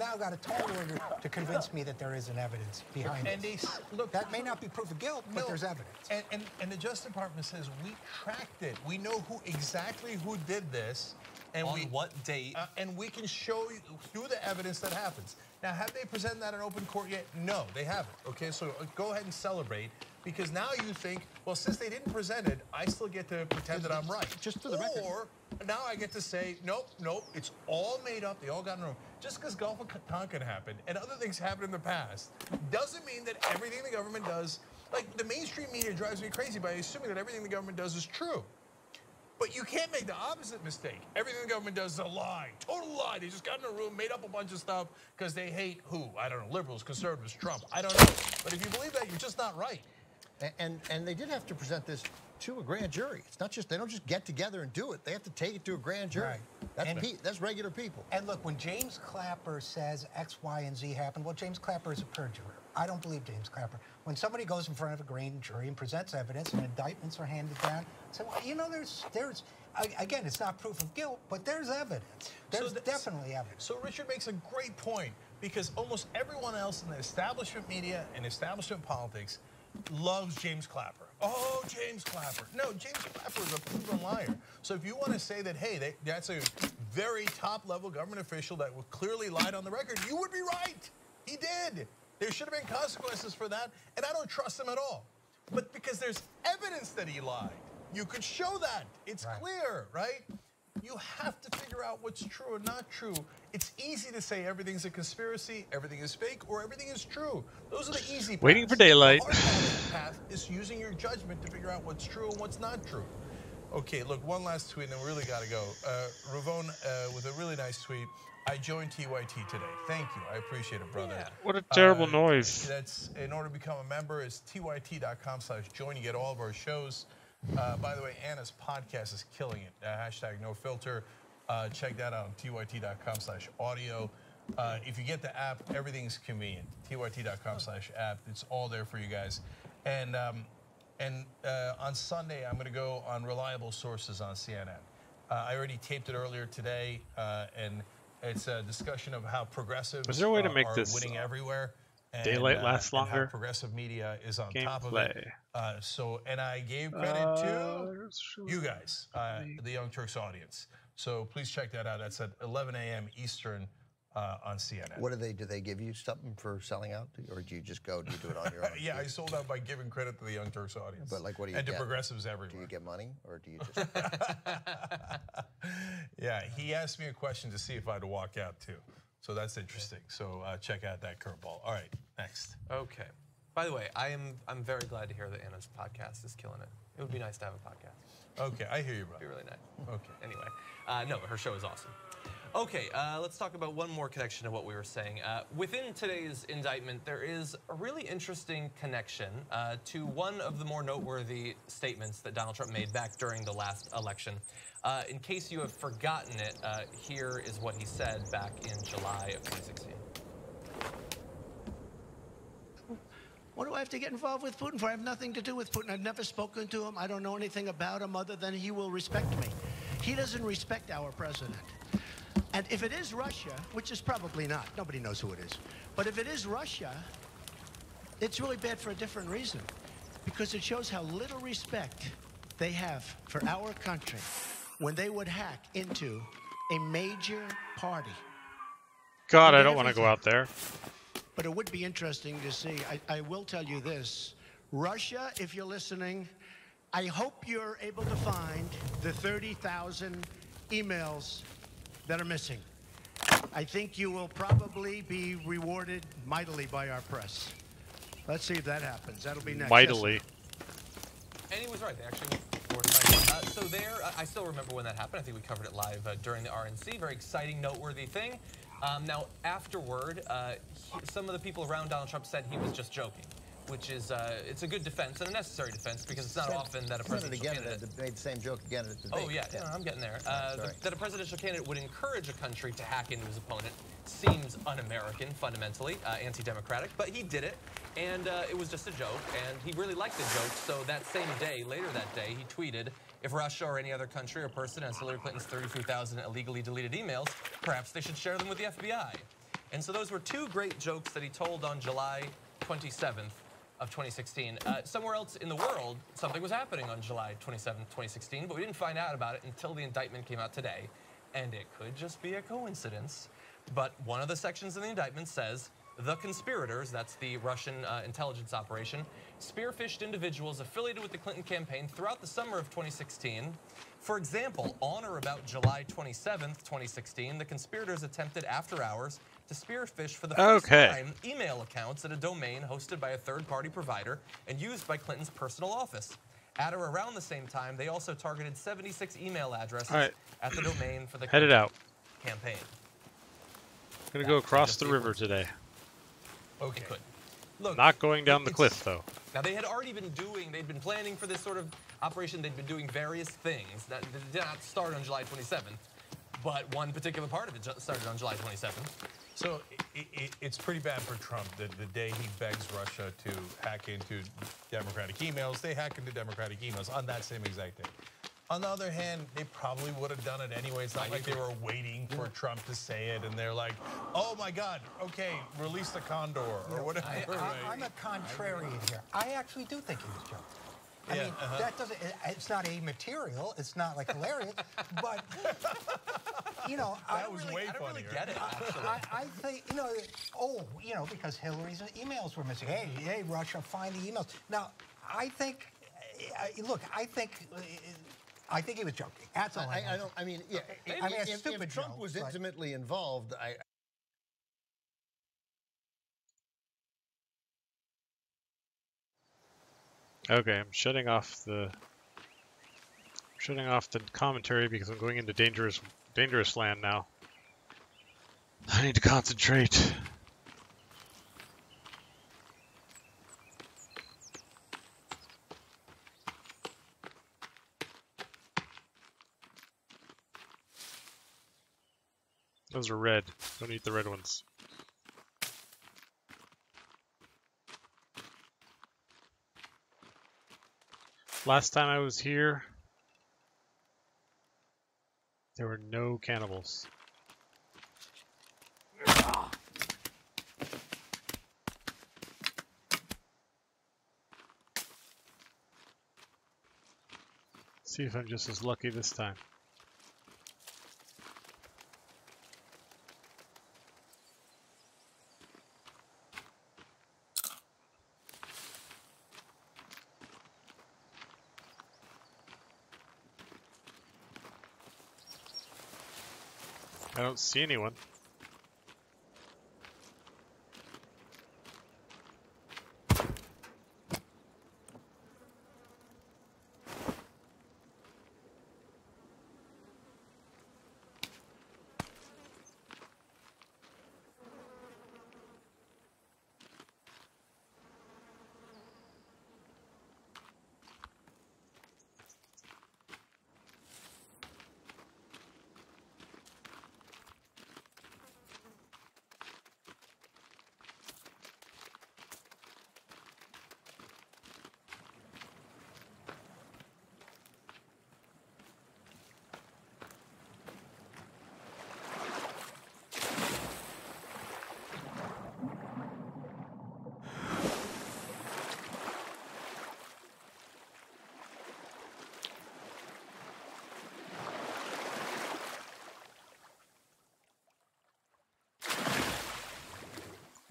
now got a tall order to convince me that there isn't evidence behind it. And look, that may not be proof of guilt, but there's evidence. And the Justice Department says, we tracked it. We know exactly who did this. And on what date. And we can show you through the evidence that happens. Now, have they presented that in open court yet? No, they haven't. Okay, so go ahead and celebrate. Because now you think, well, since they didn't present it, I still get to pretend that I'm right. Just for the record. Or now I get to say, nope, it's all made up. They all got in the room. Just because Gulf of Tonkin happened and other things happened in the past doesn't mean that everything the government does, like the mainstream media drives me crazy by assuming that everything the government does is true. But you can't make the opposite mistake. Everything the government does is a lie, total lie. They just got in a room, made up a bunch of stuff because they hate who? I don't know, liberals, conservatives, Trump, I don't know. But if you believe that, you're just not right. And they did have to present this to a grand jury. It's not just, they don't just get together and do it. They have to take it to a grand jury. Right. That's regular people. And look, when James Clapper says X, Y, and Z happened, well, James Clapper is a perjurer. I don't believe James Clapper. When somebody goes in front of a grand jury and presents evidence and indictments are handed down, say, well, you know, there's again, it's not proof of guilt, but there's evidence. There's definitely evidence. So Richard makes a great point, because almost everyone else in the establishment media and establishment politics loves James Clapper. Oh, James Clapper. No, James Clapper is a proven liar. So if you want to say that, hey, that's a very top-level government official that clearly lied on the record, you would be right. He did. There should have been consequences for that, and I don't trust him at all. But because there's evidence that he lied, you could show that. It's clear, right? You have to figure out what's true and not true. It's easy to say everything's a conspiracy, everything is fake, or everything is true. Those are the easy paths. Waiting for daylight. The hard path is using your judgment to figure out what's true and what's not true. Okay, look, one last tweet, and then we really got to go. Ravone with a really nice tweet. I joined TYT today. Thank you. I appreciate it, brother. Yeah, what a terrible noise. That's in order to become a member is TYT.com/join. You get all of our shows. By the way, Anna's podcast is killing it. Hashtag no filter. Check that out on TYT.com/audio. If you get the app, everything's convenient. TYT.com/app. It's all there for you guys. And on Sunday, I'm going to go on reliable sources on CNN. I already taped it earlier today, and it's a discussion of how progressives is there a way to make this winning everywhere. And, daylight lasts longer. Progressive media is on top of it. So, and I gave credit to you guys, the Young Turks audience. So please check that out. That's at 11 a.m. Eastern on CNN. What do they do? They give you something for selling out, or do you just go? Do you do it on your own? Yeah, I sold out by giving credit to the Young Turks audience. But like, what do you and get? To progressives everywhere? Do you get money, or do you just? Yeah, he asked me a question to see if I had to walk out too. So that's interesting. So check out that curveball. All right, next. Okay. By the way, I'm very glad to hear that Anna's podcast is killing it. It would be nice to have a podcast. Okay, I hear you, bro. It'd be really nice. Okay. Anyway, no, her show is awesome. Okay, let's talk about one more connection to what we were saying. Within today's indictment, there is a really interesting connection to one of the more noteworthy statements that Donald Trump made back during the last election. In case you have forgotten it, here is what he said back in July of 2016. What do I have to get involved with Putin for? I have nothing to do with Putin. I've never spoken to him. I don't know anything about him other than he will respect me. He doesn't respect our president. And if it is Russia, which is probably not, nobody knows who it is, but if it is Russia, it's really bad for a different reason, because it shows how little respect they have for our country when they would hack into a major party. God, I don't want to go out there. But it would be interesting to see. I will tell you this. Russia, if you're listening, I hope you're able to find the 30,000 emails that are missing. I think you will probably be rewarded mightily by our press. Let's see if that happens. That'll be next. Mightily. And he was right. They actually rewarded mightily. So there, I still remember when that happened. I think we covered it live during the RNC. Very exciting, noteworthy thing. Now, afterward, some of the people around Donald Trump said he was just joking, which is it's a good defense and a necessary defense, because it's not often that a presidential candidate made the same joke again at the debate. Oh yeah, yeah. No, I'm getting there. That a presidential candidate would encourage a country to hack into his opponent seems un-American, fundamentally anti-democratic, but he did it, and it was just a joke, and he really liked the joke. So that same day, later that day, he tweeted, if Russia or any other country or person has Hillary Clinton's 33,000 illegally deleted emails, perhaps they should share them with the FBI. And so those were two great jokes that he told on July 27th. Of 2016. Somewhere else in the world, something was happening on July 27, 2016, but we didn't find out about it until the indictment came out today. And it could just be a coincidence, but one of the sections in the indictment says the conspirators, that's the Russian intelligence operation, spearfished individuals affiliated with the Clinton campaign throughout the summer of 2016. For example, on or about July 27th, 2016, the conspirators attempted after hours to spearfish for the first time email accounts at a domain hosted by a third-party provider and used by Clinton's personal office. At or around the same time, they also targeted 76 email addresses at the domain for the campaign. I'm going to go across the river today. Okay. Look, not going down the cliff, though. Now, they had already been doing, they'd been planning for this sort of operation. They'd been doing various things that did not start on July 27th, but one particular part of it started on July 27th. So it's pretty bad for Trump that the day he begs Russia to hack into Democratic emails, they hack into Democratic emails on that same exact day. On the other hand, they probably would have done it anyway. It's not like they were waiting for Trump to say it, and they're like, oh my God, okay, release the condor or whatever. I'm a contrarian here. I actually do think he was joking. I mean, that doesn't, it's not immaterial. It's not like hilarious, but, you know. I don't really get it, actually. I think, you know, because Hillary's emails were missing. Hey, Russia, find the emails. Now, I think, look, I think he was joking. That's all I don't. I mean, yeah. I mean, if stupid Trump was intimately involved, Okay, I'm shutting off the commentary because I'm going into dangerous land now. I need to concentrate. Those are red. Don't eat the red ones. Last time I was here, there were no cannibals. See if I'm just as lucky this time. I don't see anyone.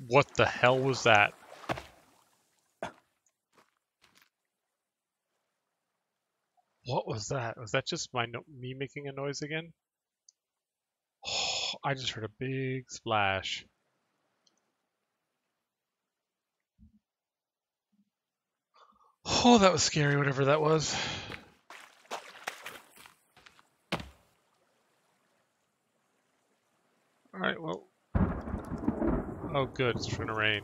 What the hell was that? What was that? Was that just me making a noise again? Oh, I just heard a big splash. Oh, that was scary, whatever that was. All right, well. Oh good, it's trying to rain.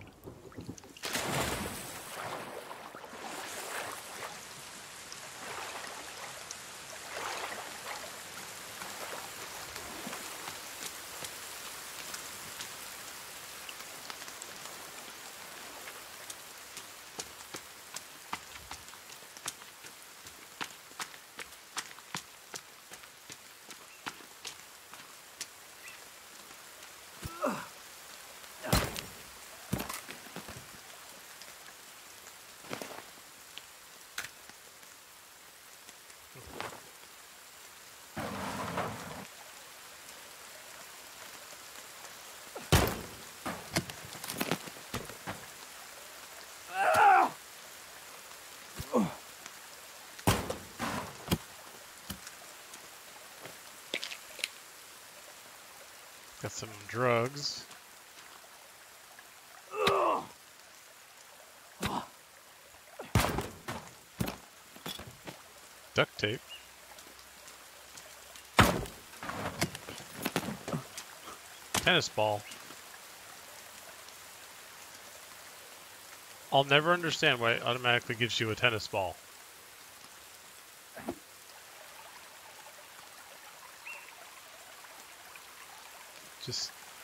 Got some drugs. Duct tape. Tennis ball. I'll never understand why it automatically gives you a tennis ball.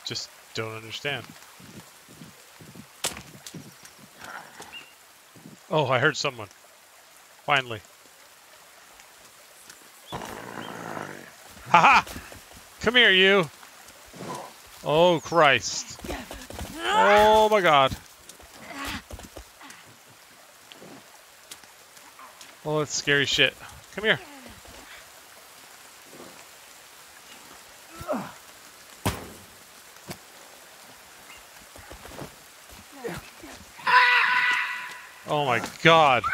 Just don't understand. Oh, I heard someone. Finally. Haha! Come here, you! Oh, Christ. Oh, my God. Oh, that's scary shit. Come here. Oh my God.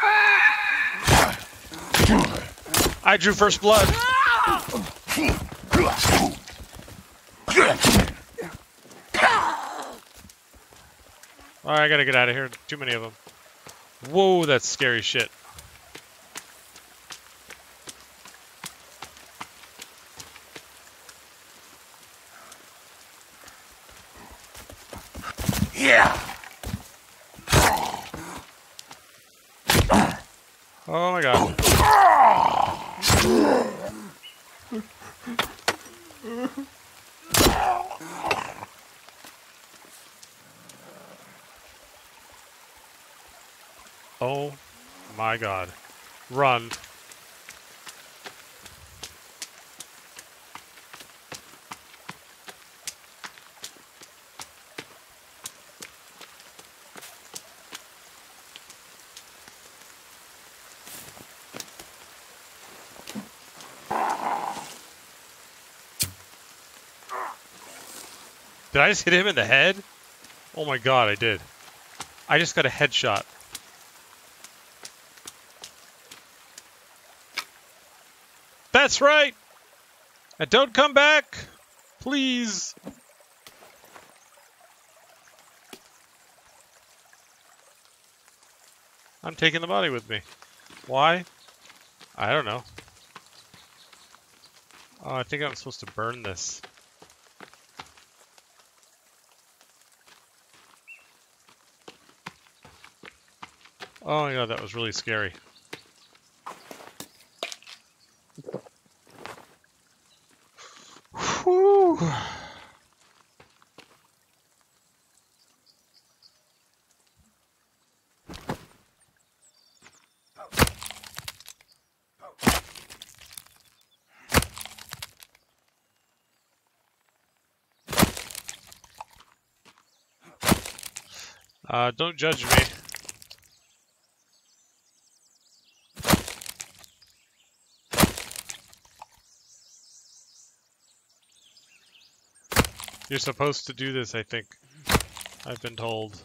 I drew first blood. All right, I gotta get out of here. Too many of them. Whoa, that's scary shit. Yeah. Oh my God. Oh my God. Run. Did I just hit him in the head? Oh my God, I did. I just got a headshot. That's right! And don't come back! Please! I'm taking the body with me. Why? I don't know. Oh, I think I'm supposed to burn this. Oh my God, that was really scary. Whew. Don't judge me. You're supposed to do this, I think. I've been told.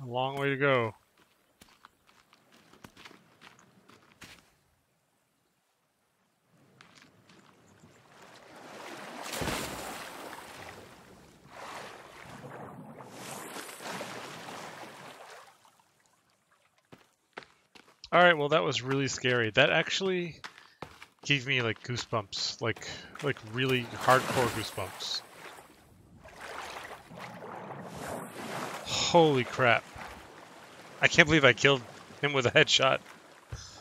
A long way to go. All right, well, that was really scary. That actually gave me like goosebumps, like really hardcore goosebumps. Holy crap. I can't believe I killed him with a headshot.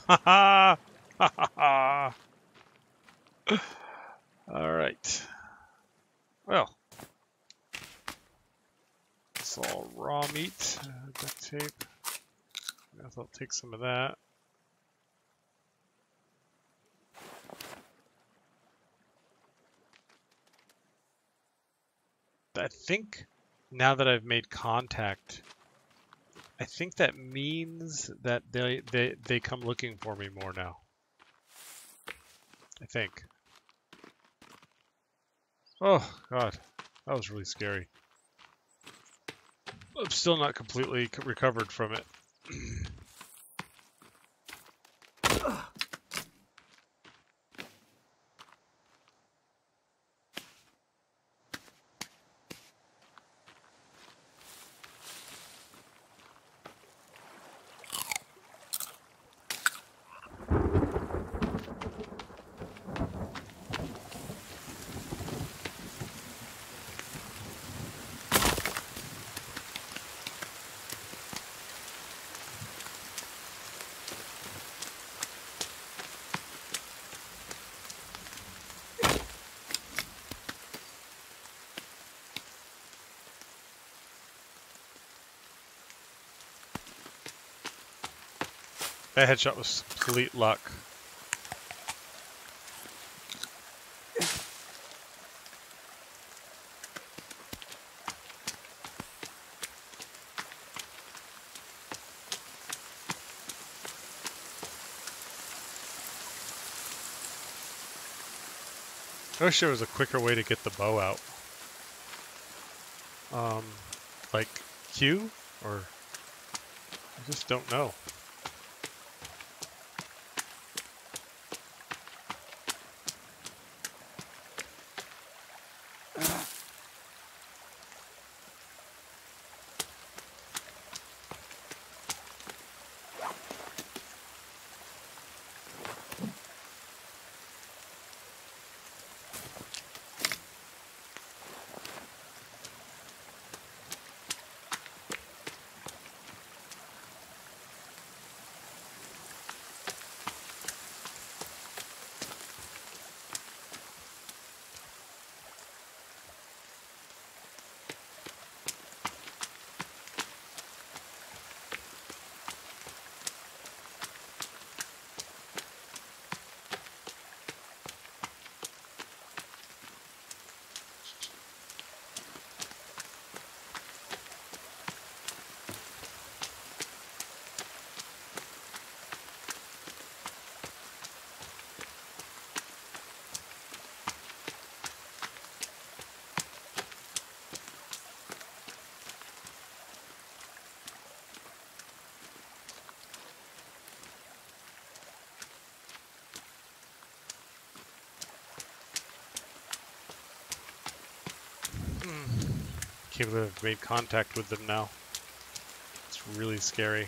Ha ha, ha ha ha. All right. Well, it's all raw meat, duct tape. I guess I'll take some of that. I think now that I've made contact, I think that means that they come looking for me more now. I think. Oh God, that was really scary. I'm still not completely recovered from it. That headshot was complete luck. I wish there was a quicker way to get the bow out. Like Q? Or... I just don't know. I can't believe I've made contact with them now. It's really scary.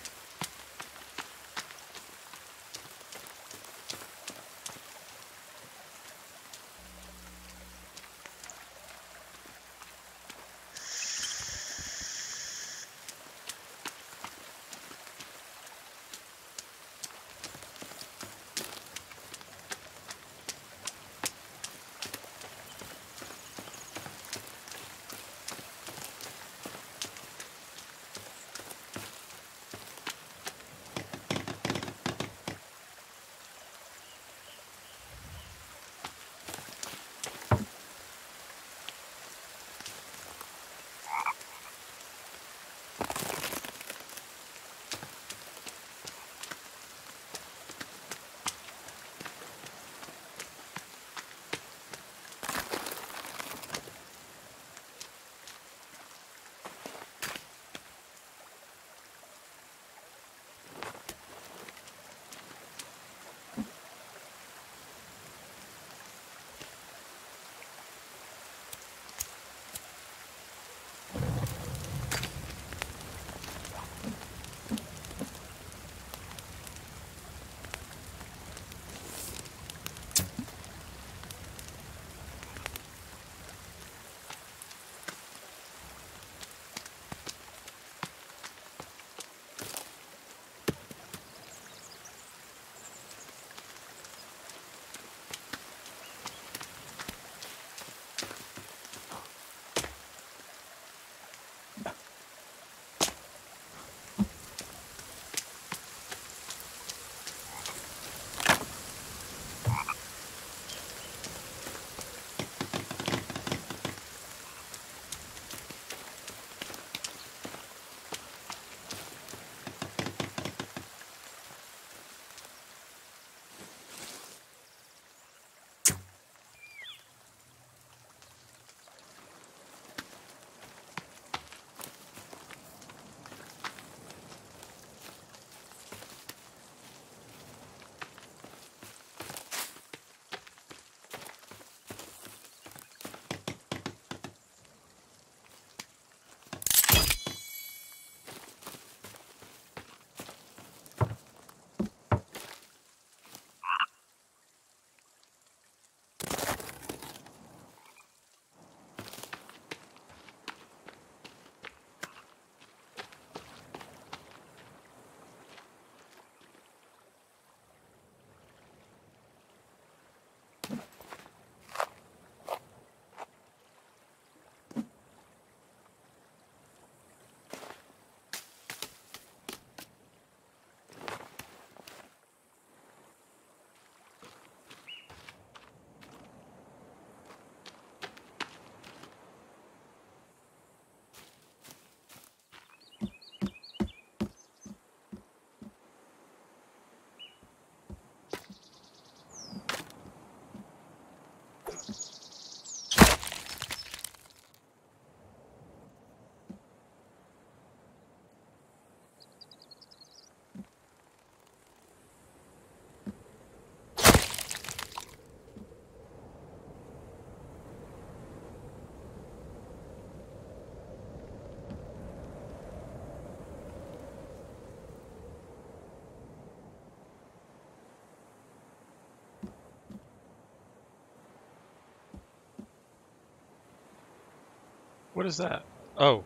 What is that? Oh.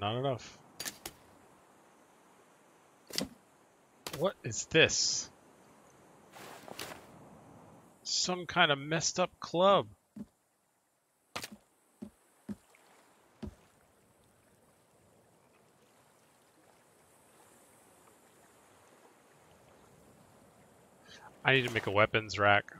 Not enough. What is this? Some kind of messed up club. I need to make a weapons rack.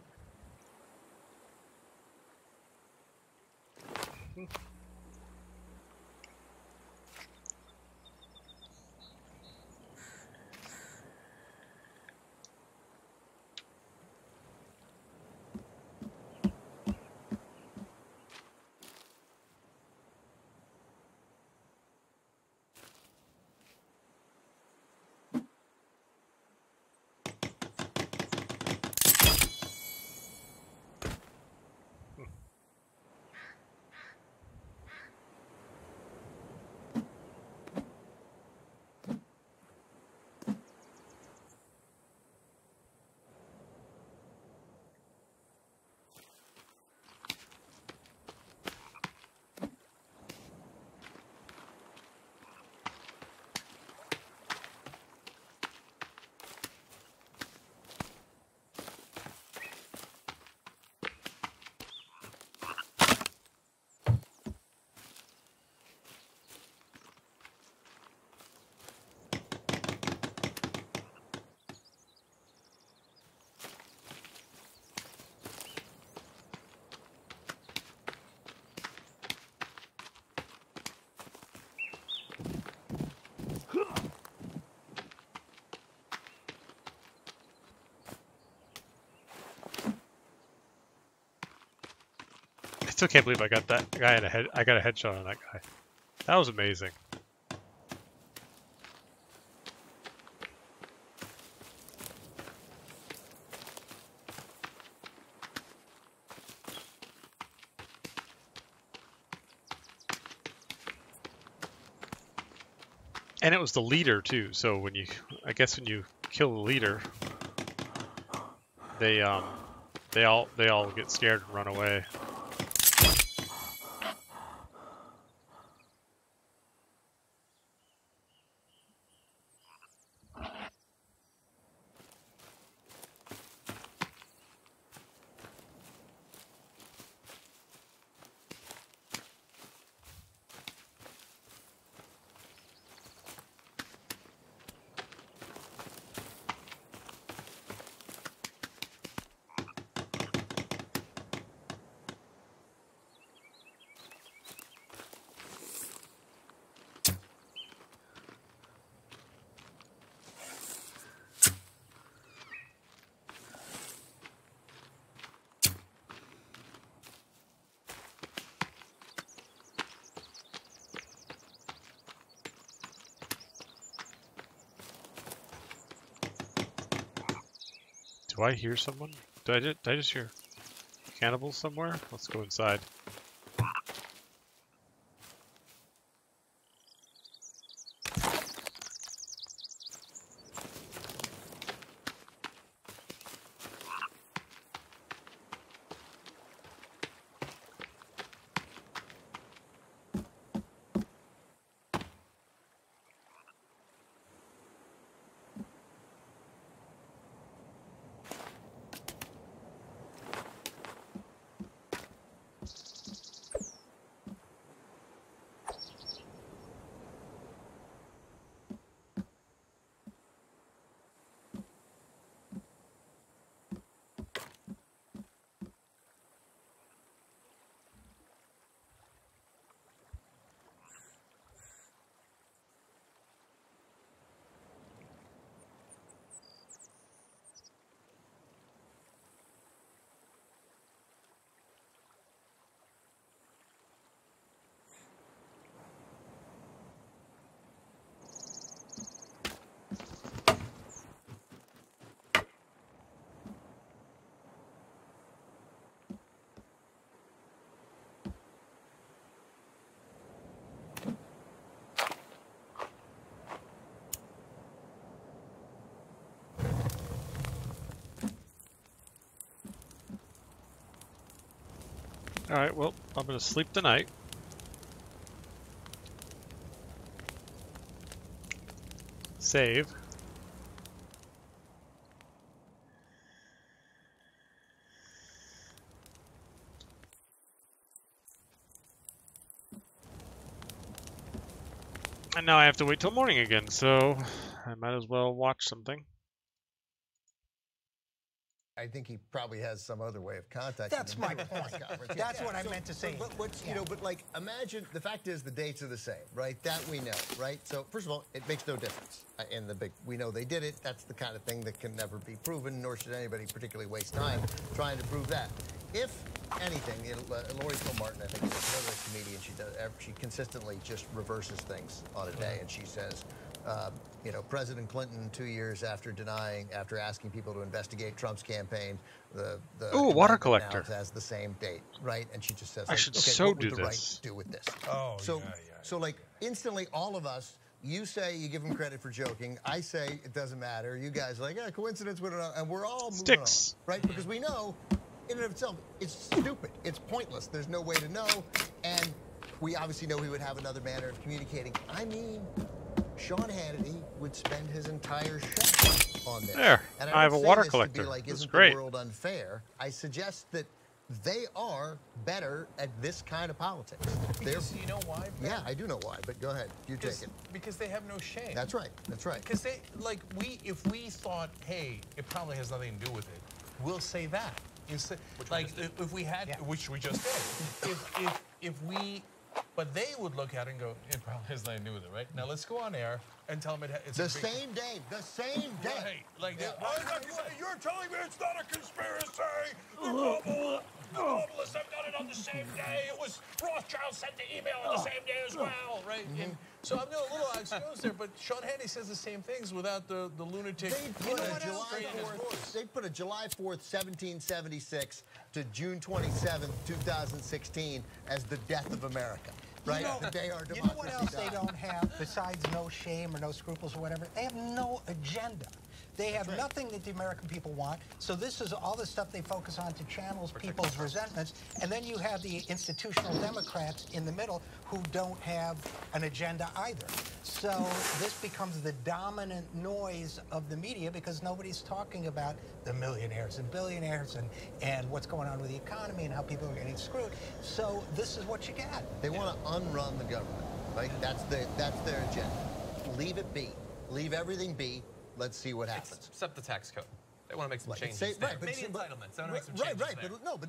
I still can't believe I got that guy in a head. I got a headshot on that guy. That was amazing. And it was the leader too. So when you, I guess when you kill the leader, they all get scared and run away. Do I hear someone? Did I just hear cannibals somewhere? Let's go inside. All right, well, I'm going to sleep tonight. Save. And now I have to wait till morning again, so I might as well watch something. I think he probably has some other way of contacting. That's my point. That's what I meant to say. But what's, you know, but like, imagine, the fact is the dates are the same, right? That we know, right? So first of all, it makes no difference. In the big, we know they did it. That's the kind of thing that can never be proven, nor should anybody particularly waste time trying to prove that. If anything, Lori Kilmartin, I think, is another comedian. She consistently just reverses things on a day, and she says, you know, President Clinton, 2 years after asking people to investigate Trump's campaign, the ooh, water collector has the same date, right? And she just says, like, I should okay, what would the right do with this? Oh, so, yeah. So like instantly, all of us, you say you give him credit for joking. I say it doesn't matter. You guys are like, yeah, coincidence, and we're all sticks, moving on, right? Because we know, in and of itself, it's stupid. It's pointless. There's no way to know, and we obviously know he would have another manner of communicating. I mean, Sean Hannity would spend his entire show on this. There, and I have a water collector. Like, isn't the world unfair? I suggest that they are better at this kind of politics. Because you know why? Ben? Yeah, I do know why. But go ahead, you take it. Because they have no shame. That's right. That's right. Because they, like, we, if we thought, hey, it probably has nothing to do with it, we'll say that. Instead, like, if we had, which we just did, if we. But they would look at it and go, it probably has nothing to do with it, right? Now let's go on air and tell them it's the same day, the same day. Right. Like, you're telling me it's not a conspiracy? The globalists have done it on the same day. It was Rothschild sent the email on the same day as well, right? And so I'm a little exposed there, but Sean Hannity says the same things without the lunatic. They put, a July 4th, 1776 to June 27th, 2016 as the death of America, right? You know, the day our democracy died. You know what else they don't have besides no shame or no scruples or whatever? They have no agenda. They have nothing that the American people want. So this is all the stuff they focus on to channel people's resentments. And then you have the institutional Democrats in the middle who don't have an agenda either. So this becomes the dominant noise of the media because nobody's talking about the millionaires and billionaires and what's going on with the economy and how people are getting screwed. So this is what you get. They want to unrun the government, right? That's their agenda. Leave it be. Leave everything be. Let's see what happens. Except the tax code. They want to make some changes. But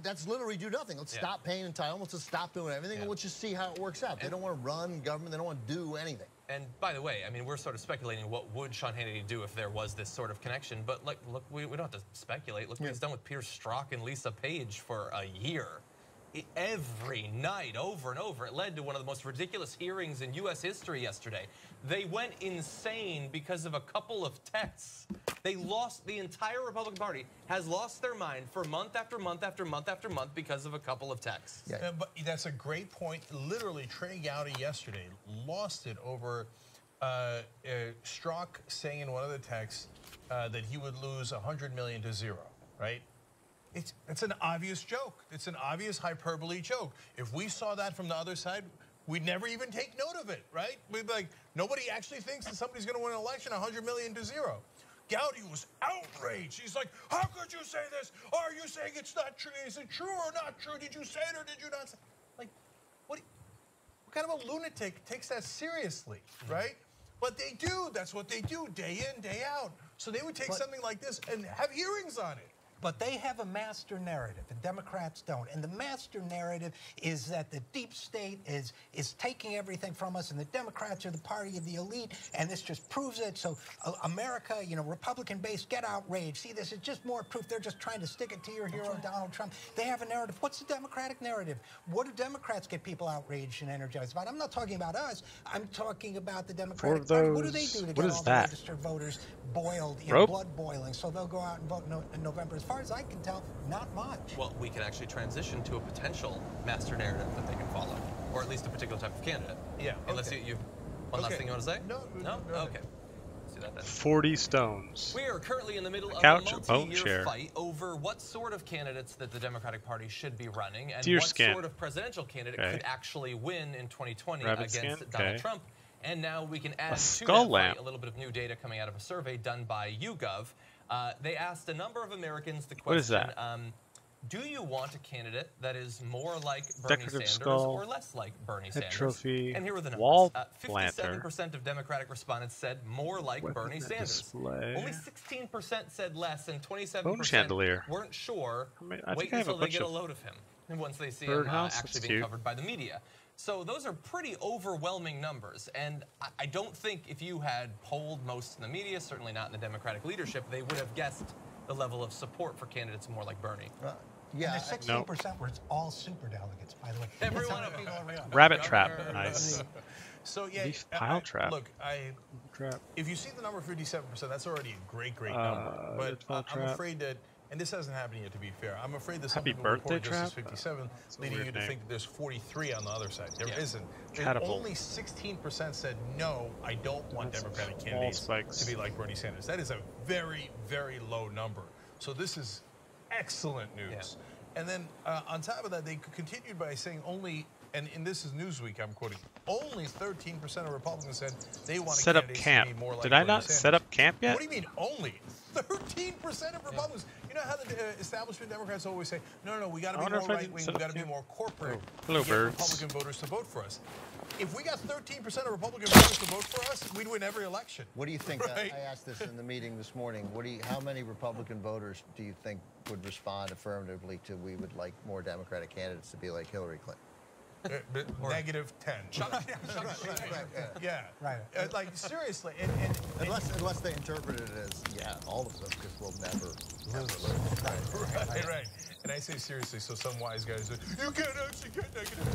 that's literally do nothing. Let's stop paying entitlements. Let's stop doing everything, and we'll just see how it works out. They don't want to run government. They don't want to do anything. And by the way, I mean, we're sort of speculating what would Sean Hannity do if there was this sort of connection. But like, look, we don't have to speculate. Look what he's done with Peter Strzok and Lisa Page for a year. Every night, over and over. It led to one of the most ridiculous hearings in U.S. history yesterday. They went insane because of a couple of texts. They lost, the entire Republican Party has lost their mind for month after month after month after month because of a couple of texts. Yeah. But that's a great point. Literally, Trey Gowdy yesterday lost it over Strzok saying in one of the texts that he would lose $100 million to zero, right? It's an obvious joke. It's an obvious hyperbole joke. If we saw that from the other side, we'd never even take note of it, right? We'd be like, nobody actually thinks that somebody's going to win an election 100 million to zero. Gowdy was outraged. He's like, how could you say this? Are you saying it's not true? Is it true or not true? Did you say it or did you not say it? Like, what kind of a lunatic takes that seriously, right? But they do. That's what they do day in, day out. So they would take something like this and have hearings on it. But they have a master narrative, and Democrats don't. And the master narrative is that the deep state is taking everything from us, and the Democrats are the party of the elite, and this just proves it. So America, you know, Republican base, get outraged. See, this is just more proof. They're just trying to stick it to your hero, Donald Trump. They have a narrative. What's the Democratic narrative? What do Democrats get people outraged and energized about? I'm not talking about us. I'm talking about the Democratic Party. What do they do to get all the registered voters boiled, you know, blood boiling? So they'll go out and vote in November. As far as I can tell, not much. Well, we can actually transition to a potential master narrative that they can follow, or at least a particular type of candidate. Yeah. Unless you, one last thing you want to say? No. Okay. So 40 stones. We are currently in the middle of a multi-year fight over what sort of candidates that the Democratic Party should be running and sort of presidential candidate could actually win in 2020 against Donald Trump. And now we can add to that fight a little bit of new data coming out of a survey done by YouGov. They asked a number of Americans the question, what is that? Do you want a candidate that is more like Bernie Sanders or less like Bernie Sanders? Trophy, and here were the numbers. 57% of Democratic respondents said more like Bernie Sanders. Display. Only 16% said less, and 27% weren't sure. Wait until they get a load of him, and once they see him actually being covered by the media. So those are pretty overwhelming numbers, and I don't think if you had polled most in the media, certainly not in the Democratic leadership, they would have guessed the level of support for candidates more like Bernie. Yeah, 16% were all super delegates, by the way. Everyone of them. Rabbit trap, nice. So yeah, pile trap. Look, if you see the number 57%, that's already a great number. But I'm afraid that, and this hasn't happened yet, to be fair. I'm afraid that some people report just as 57, leading you to think that there's 43 on the other side. There isn't. Only 16% said no. I don't want Democratic candidates to be like Bernie Sanders. That is a very, very low number. So this is excellent news. Yeah. And then on top of that, they continued by saying only, and this is Newsweek I'm quoting, only 13% of Republicans said they want to be more like Bernie Sanders. Did I not set up camp yet? What do you mean only? 13% of Republicans. Yeah. You know how the establishment Democrats always say, no, no, we got to be more right-wing, we got to be more corporate to get Republican voters to vote for us. If we got 13% of Republican voters to vote for us, we'd win every election. What do you think? I asked this in the meeting this morning. How many Republican voters do you think would respond affirmatively to we would like more Democratic candidates to be like Hillary Clinton? -10. Like seriously, unless they interpret it as all of them, because we'll never lose. Right. And I say seriously, so some wise guys are, you can't actually get -10.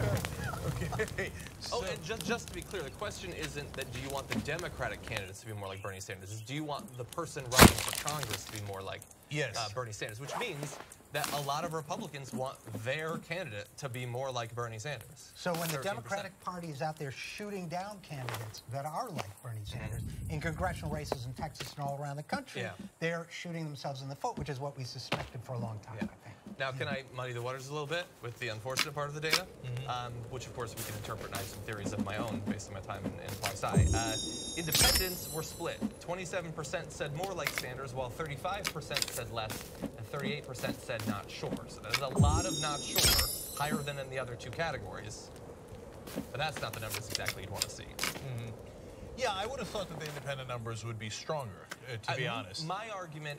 Okay. So, and just to be clear, the question isn't that do you want the Democratic candidates to be more like Bernie Sanders? It's do you want the person running for Congress to be more like Bernie Sanders? Which means that a lot of Republicans want their candidate to be more like Bernie Sanders. So when the Democratic Party is out there shooting down candidates that are like Bernie Sanders in congressional races in Texas and all around the country, they're shooting themselves in the foot, which is what we suspected for a long time, I think. Now, can I muddy the waters a little bit with the unfortunate part of the data? Which, of course, we can interpret, and I have some theories of my own based on my time in Phi Psi. Independents were split. 27% said more like Sanders, while 35% said less, and 38% said not sure. So there's a lot of not sure, higher than in the other two categories. But that's not the numbers exactly you'd want to see. Yeah, I would have thought that the independent numbers would be stronger, to be honest. My argument,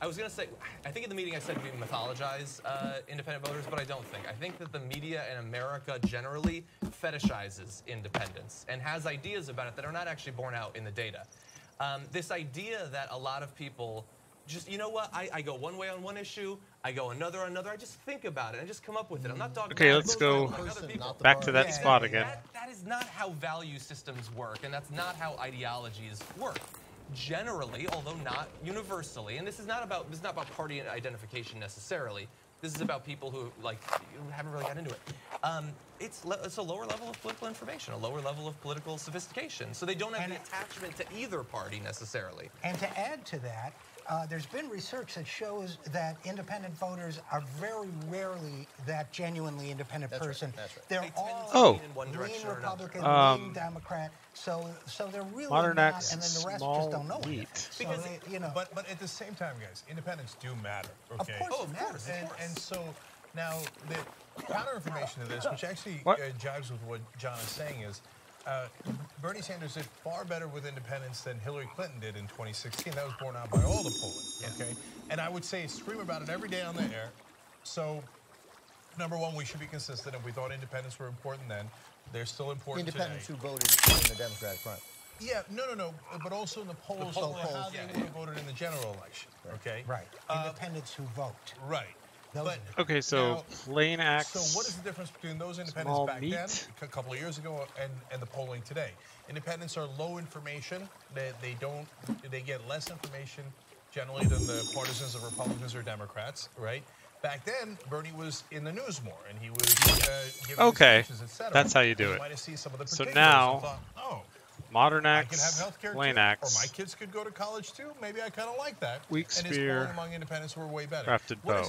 I was going to say, I think in the meeting I said we mythologize independent voters, but I don't think. I think that the media in America generally fetishizes independence and has ideas about it that are not actually borne out in the data. This idea that a lot of people just, you know what, I go one way on one issue, I go another on another, I just think about it and just come up with it. I'm not dogmatic. Okay, let's go back to that spot again. That is not how value systems work, and that's not how ideologies work. Generally, although not universally, and this is not about party identification necessarily. This is about people who, like, haven't really got into it. It's a lower level of political information, a lower level of political sophistication. So they don't have an attachment to either party necessarily. And to add to that, there's been research that shows that independent voters are very rarely that genuinely independent person. They're all lean Republican, lean Democrat. So they're really not, and then the rest just don't know it. So they, you know. But at the same time, guys, independents do matter. Okay? Of course. And so now the counter information to this, which actually jives with what John is saying, is Bernie Sanders did far better with independents than Hillary Clinton did in 2016. That was borne out by all the polling, okay? And I would say scream about it every day on the air. So, number one, we should be consistent. If we thought independents were important then, they're still important today. Independents who voted in the Democratic front. Yeah, no, but also in the polls, how they would have voted in the general election, okay? Right, independents who vote. Right. But, okay, so plain acts. So what is the difference between those independents back then, a couple of years ago, and the polling today? Independents are low information. They get less information generally than the partisans of Republicans or Democrats, right? Back then, Bernie was in the news more, and he was giving speeches, etc. That's how you do it. So now, Modernax, Planax. Or my kids could go to college too. Maybe I kind of like that. Weakspear, and his among independents were way better. Crafted bow.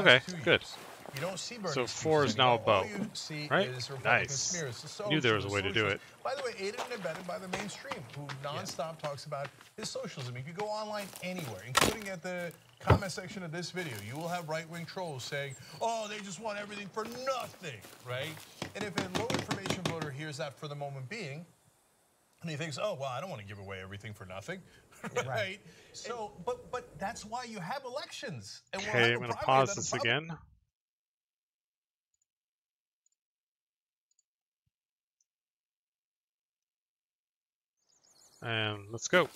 Okay, good. Years? You don't see so four is now a bow, right? Nice. Smears, knew there was a way to do it. By the way, aided and abetted by the mainstream, who nonstop talks about his socialism. If you go online anywhere, including at the comment section of this video, you will have right-wing trolls saying, oh, they just want everything for nothing, right? And if a low-information voter hears that for the moment being, and he thinks, oh, well, I don't want to give away everything for nothing, right? So, but that's why you have elections. And okay, I'm going to pause this again. And let's go.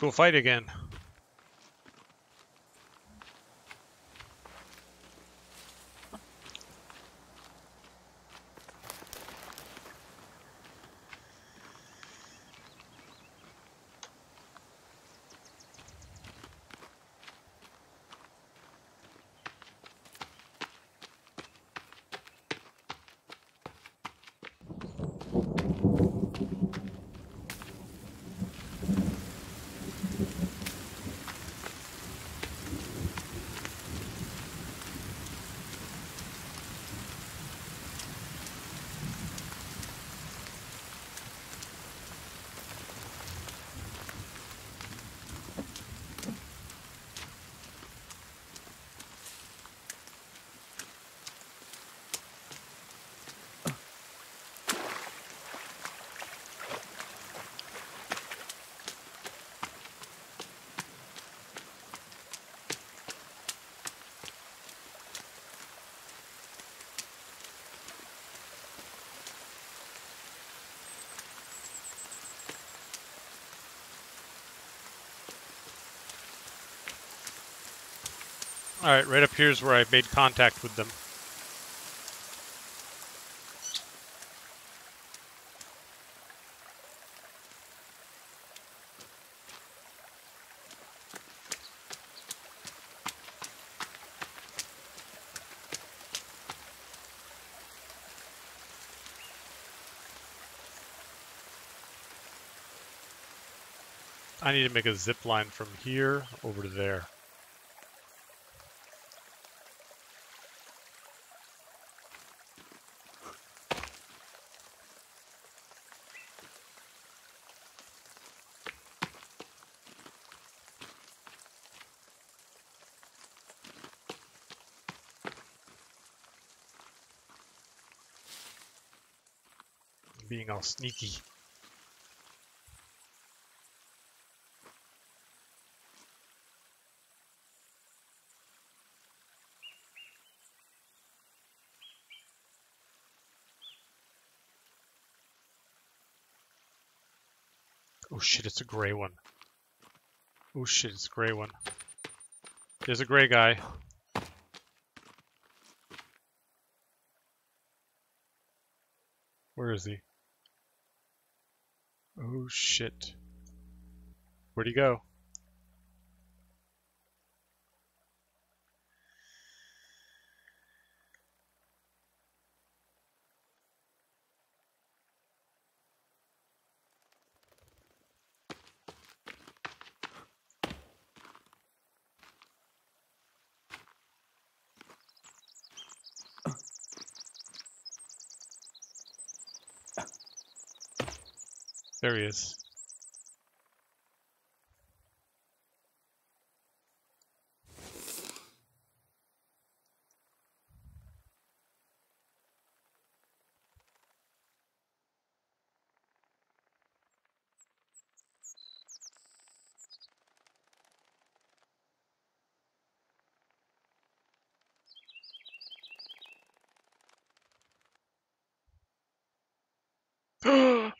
Go fight again. All right, right up here is where I made contact with them. I need to make a zip line from here over to there. Being all sneaky. Oh shit, it's a gray one. Oh shit, it's a gray one. There's a gray guy. Where is he? Oh shit. Where'd he go? There he is.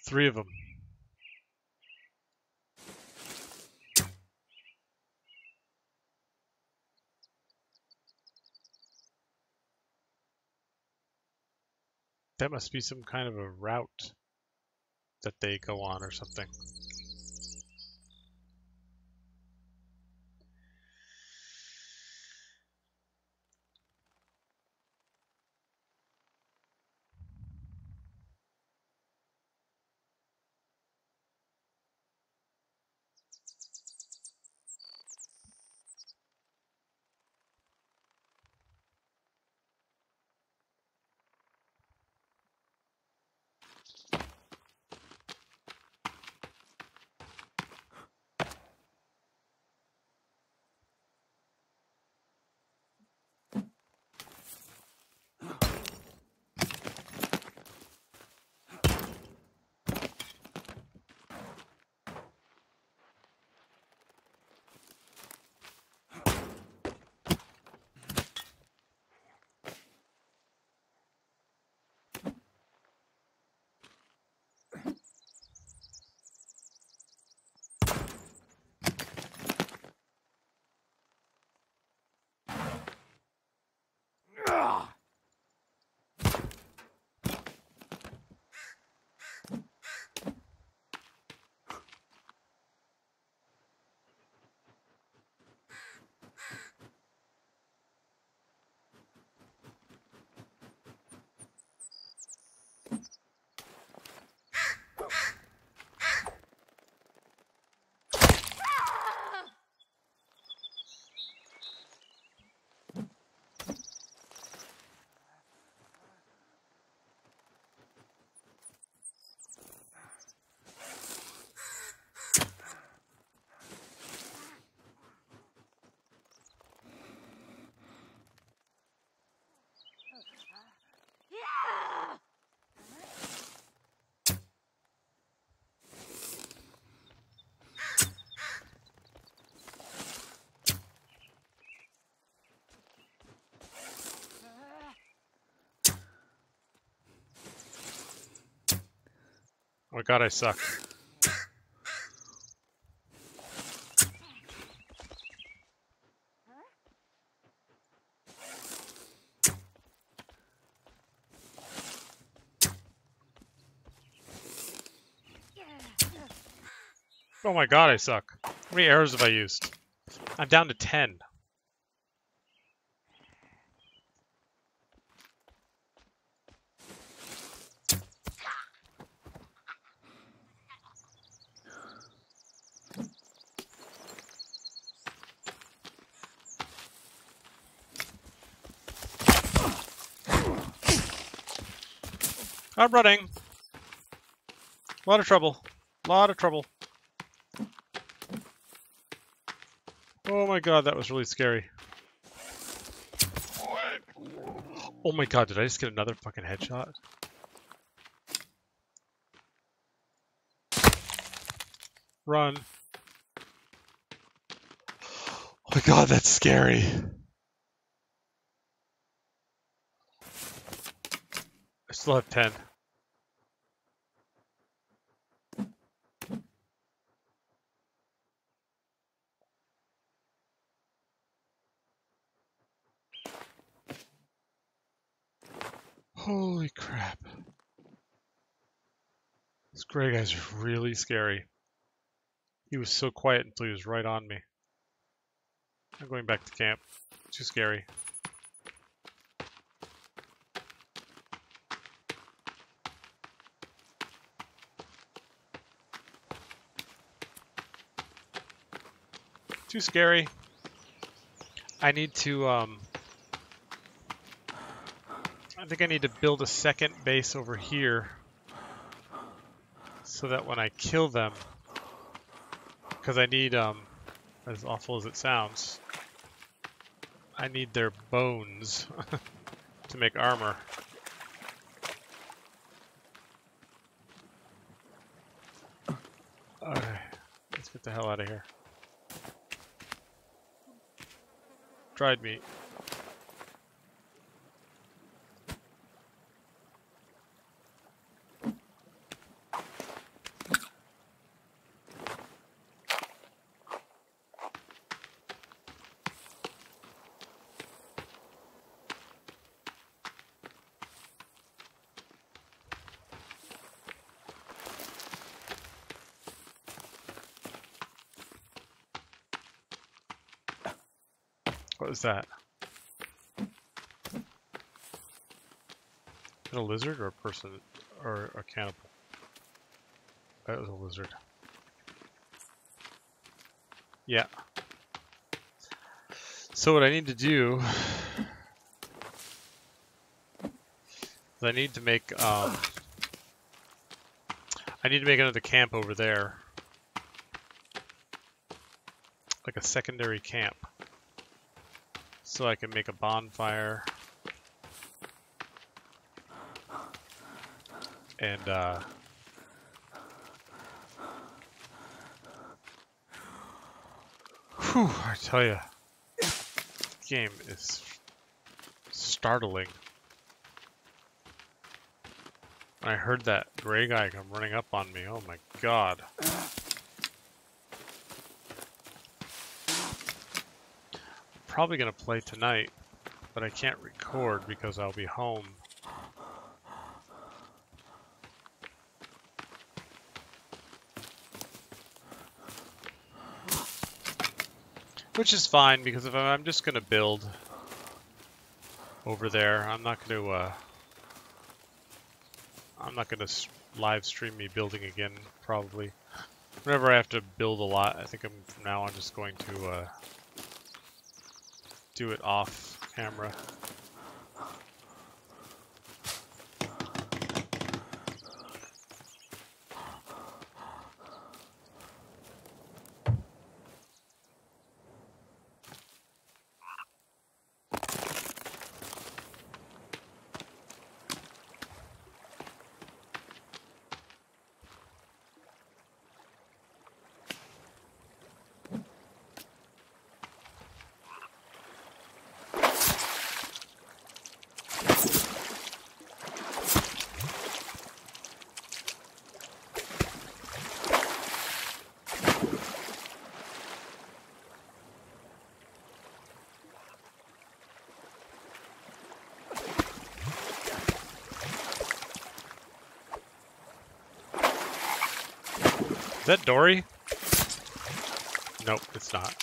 Three of them. That must be some kind of a route that they go on or something. Oh my god, I suck. Oh my god, I suck. How many arrows have I used? I'm down to 10. I'm running. A lot of trouble. A lot of trouble. Oh my god, that was really scary. Oh my god, did I just get another fucking headshot? Run. Oh my god, that's scary. I still have 10. Holy crap. This gray guy's really scary. He was so quiet until he was right on me. I'm going back to camp. Too scary. Too scary. I need to, I think I need to build a second base over here so that when I kill them, because I need, as awful as it sounds, I need their bones to make armor. Alright, let's get the hell out of here. Dried meat. What was that? Is it a lizard or a person or a cannibal? That was a lizard. Yeah. So what I need to do is I need to make another camp over there. Like a secondary camp. So I can make a bonfire. And whew, I tell ya, this game is startling. When I heard that gray guy come running up on me, oh my god. I'm probably gonna play tonight, but I can't record because I'll be home. Which is fine, because if I'm just going to build over there. I'm not going to live stream me building again, probably. Whenever I have to build a lot, I think from now on just going to do it off camera. Is that Dory? Nope, it's not.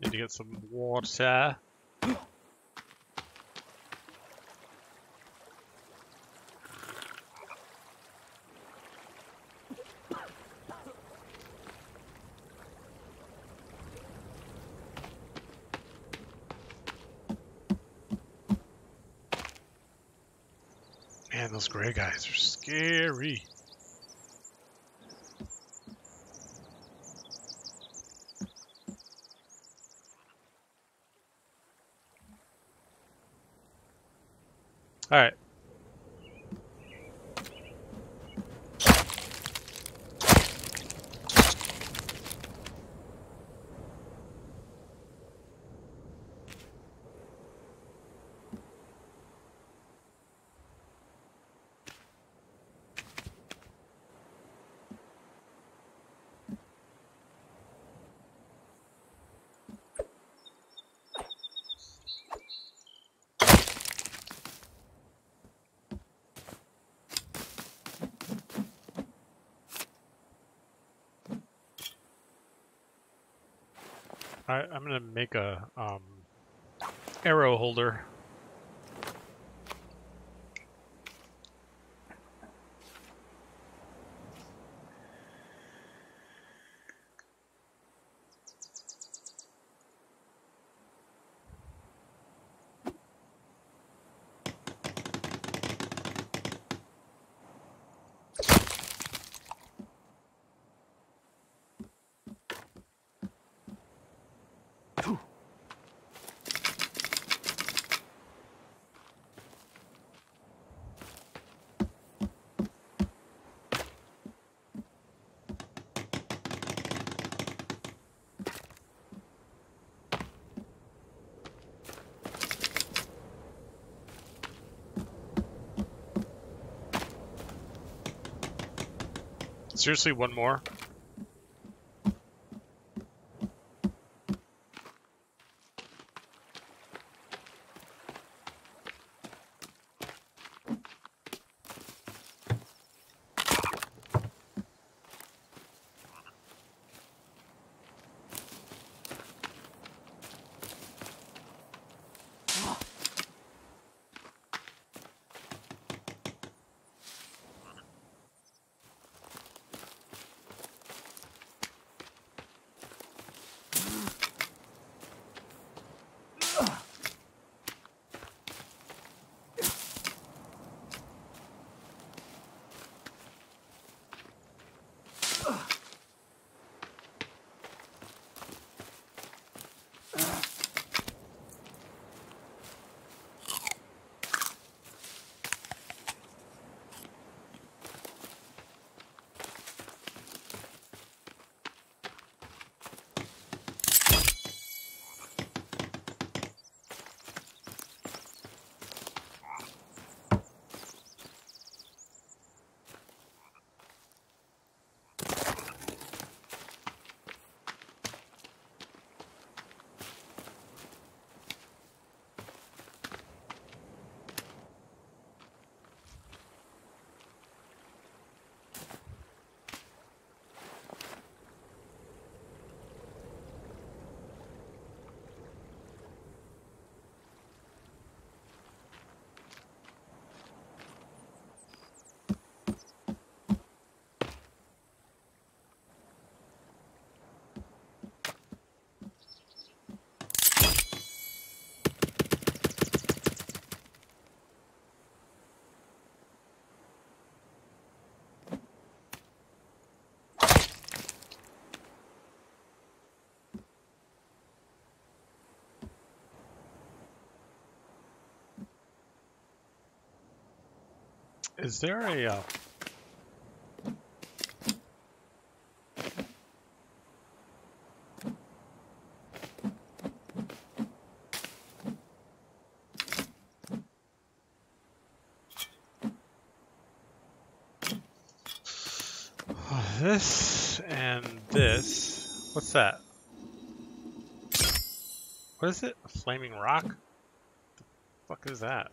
Need to get some water. Man, those gray guys are scary. All right. I'm gonna make a arrow holder. Seriously, one more? Is there a, this and this, what's that? What is it? A flaming rock? What the fuck is that?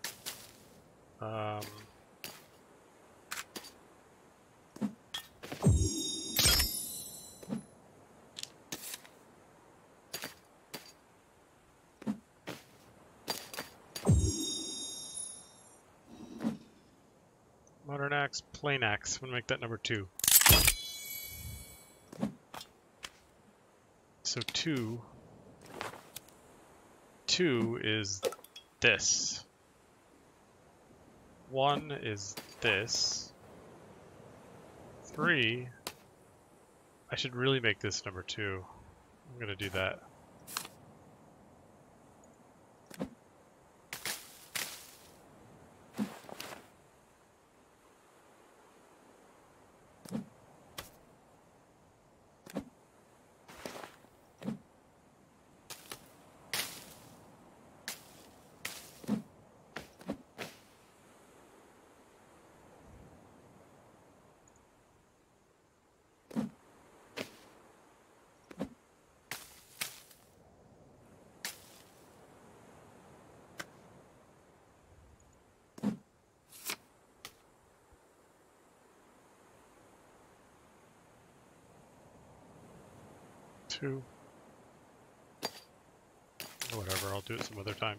Plain axe. I'm gonna make that number 2. So 2 is this. 1 is this. 3. I should really make this number 2. I'm gonna do that. Whatever, I'll do it some other time.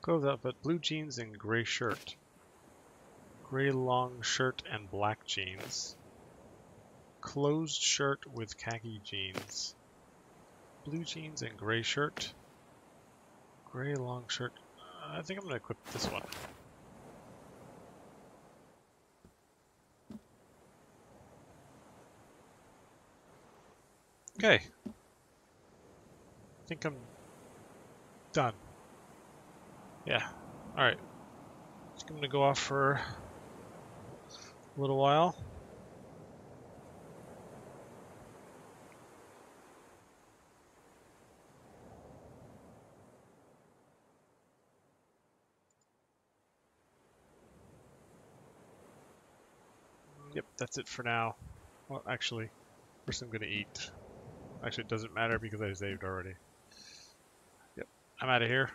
Clothes outfit, blue jeans and gray shirt. Gray long shirt and black jeans. Closed shirt with khaki jeans. Blue jeans and gray shirt. Gray long shirt. I think I'm going to equip this one. Okay. I think I'm done. Yeah. Alright. Just going to go off for a little while. Yep, that's it for now. Well, actually, first I'm going to eat. Actually, it doesn't matter because I saved already. Yep, I'm out of here.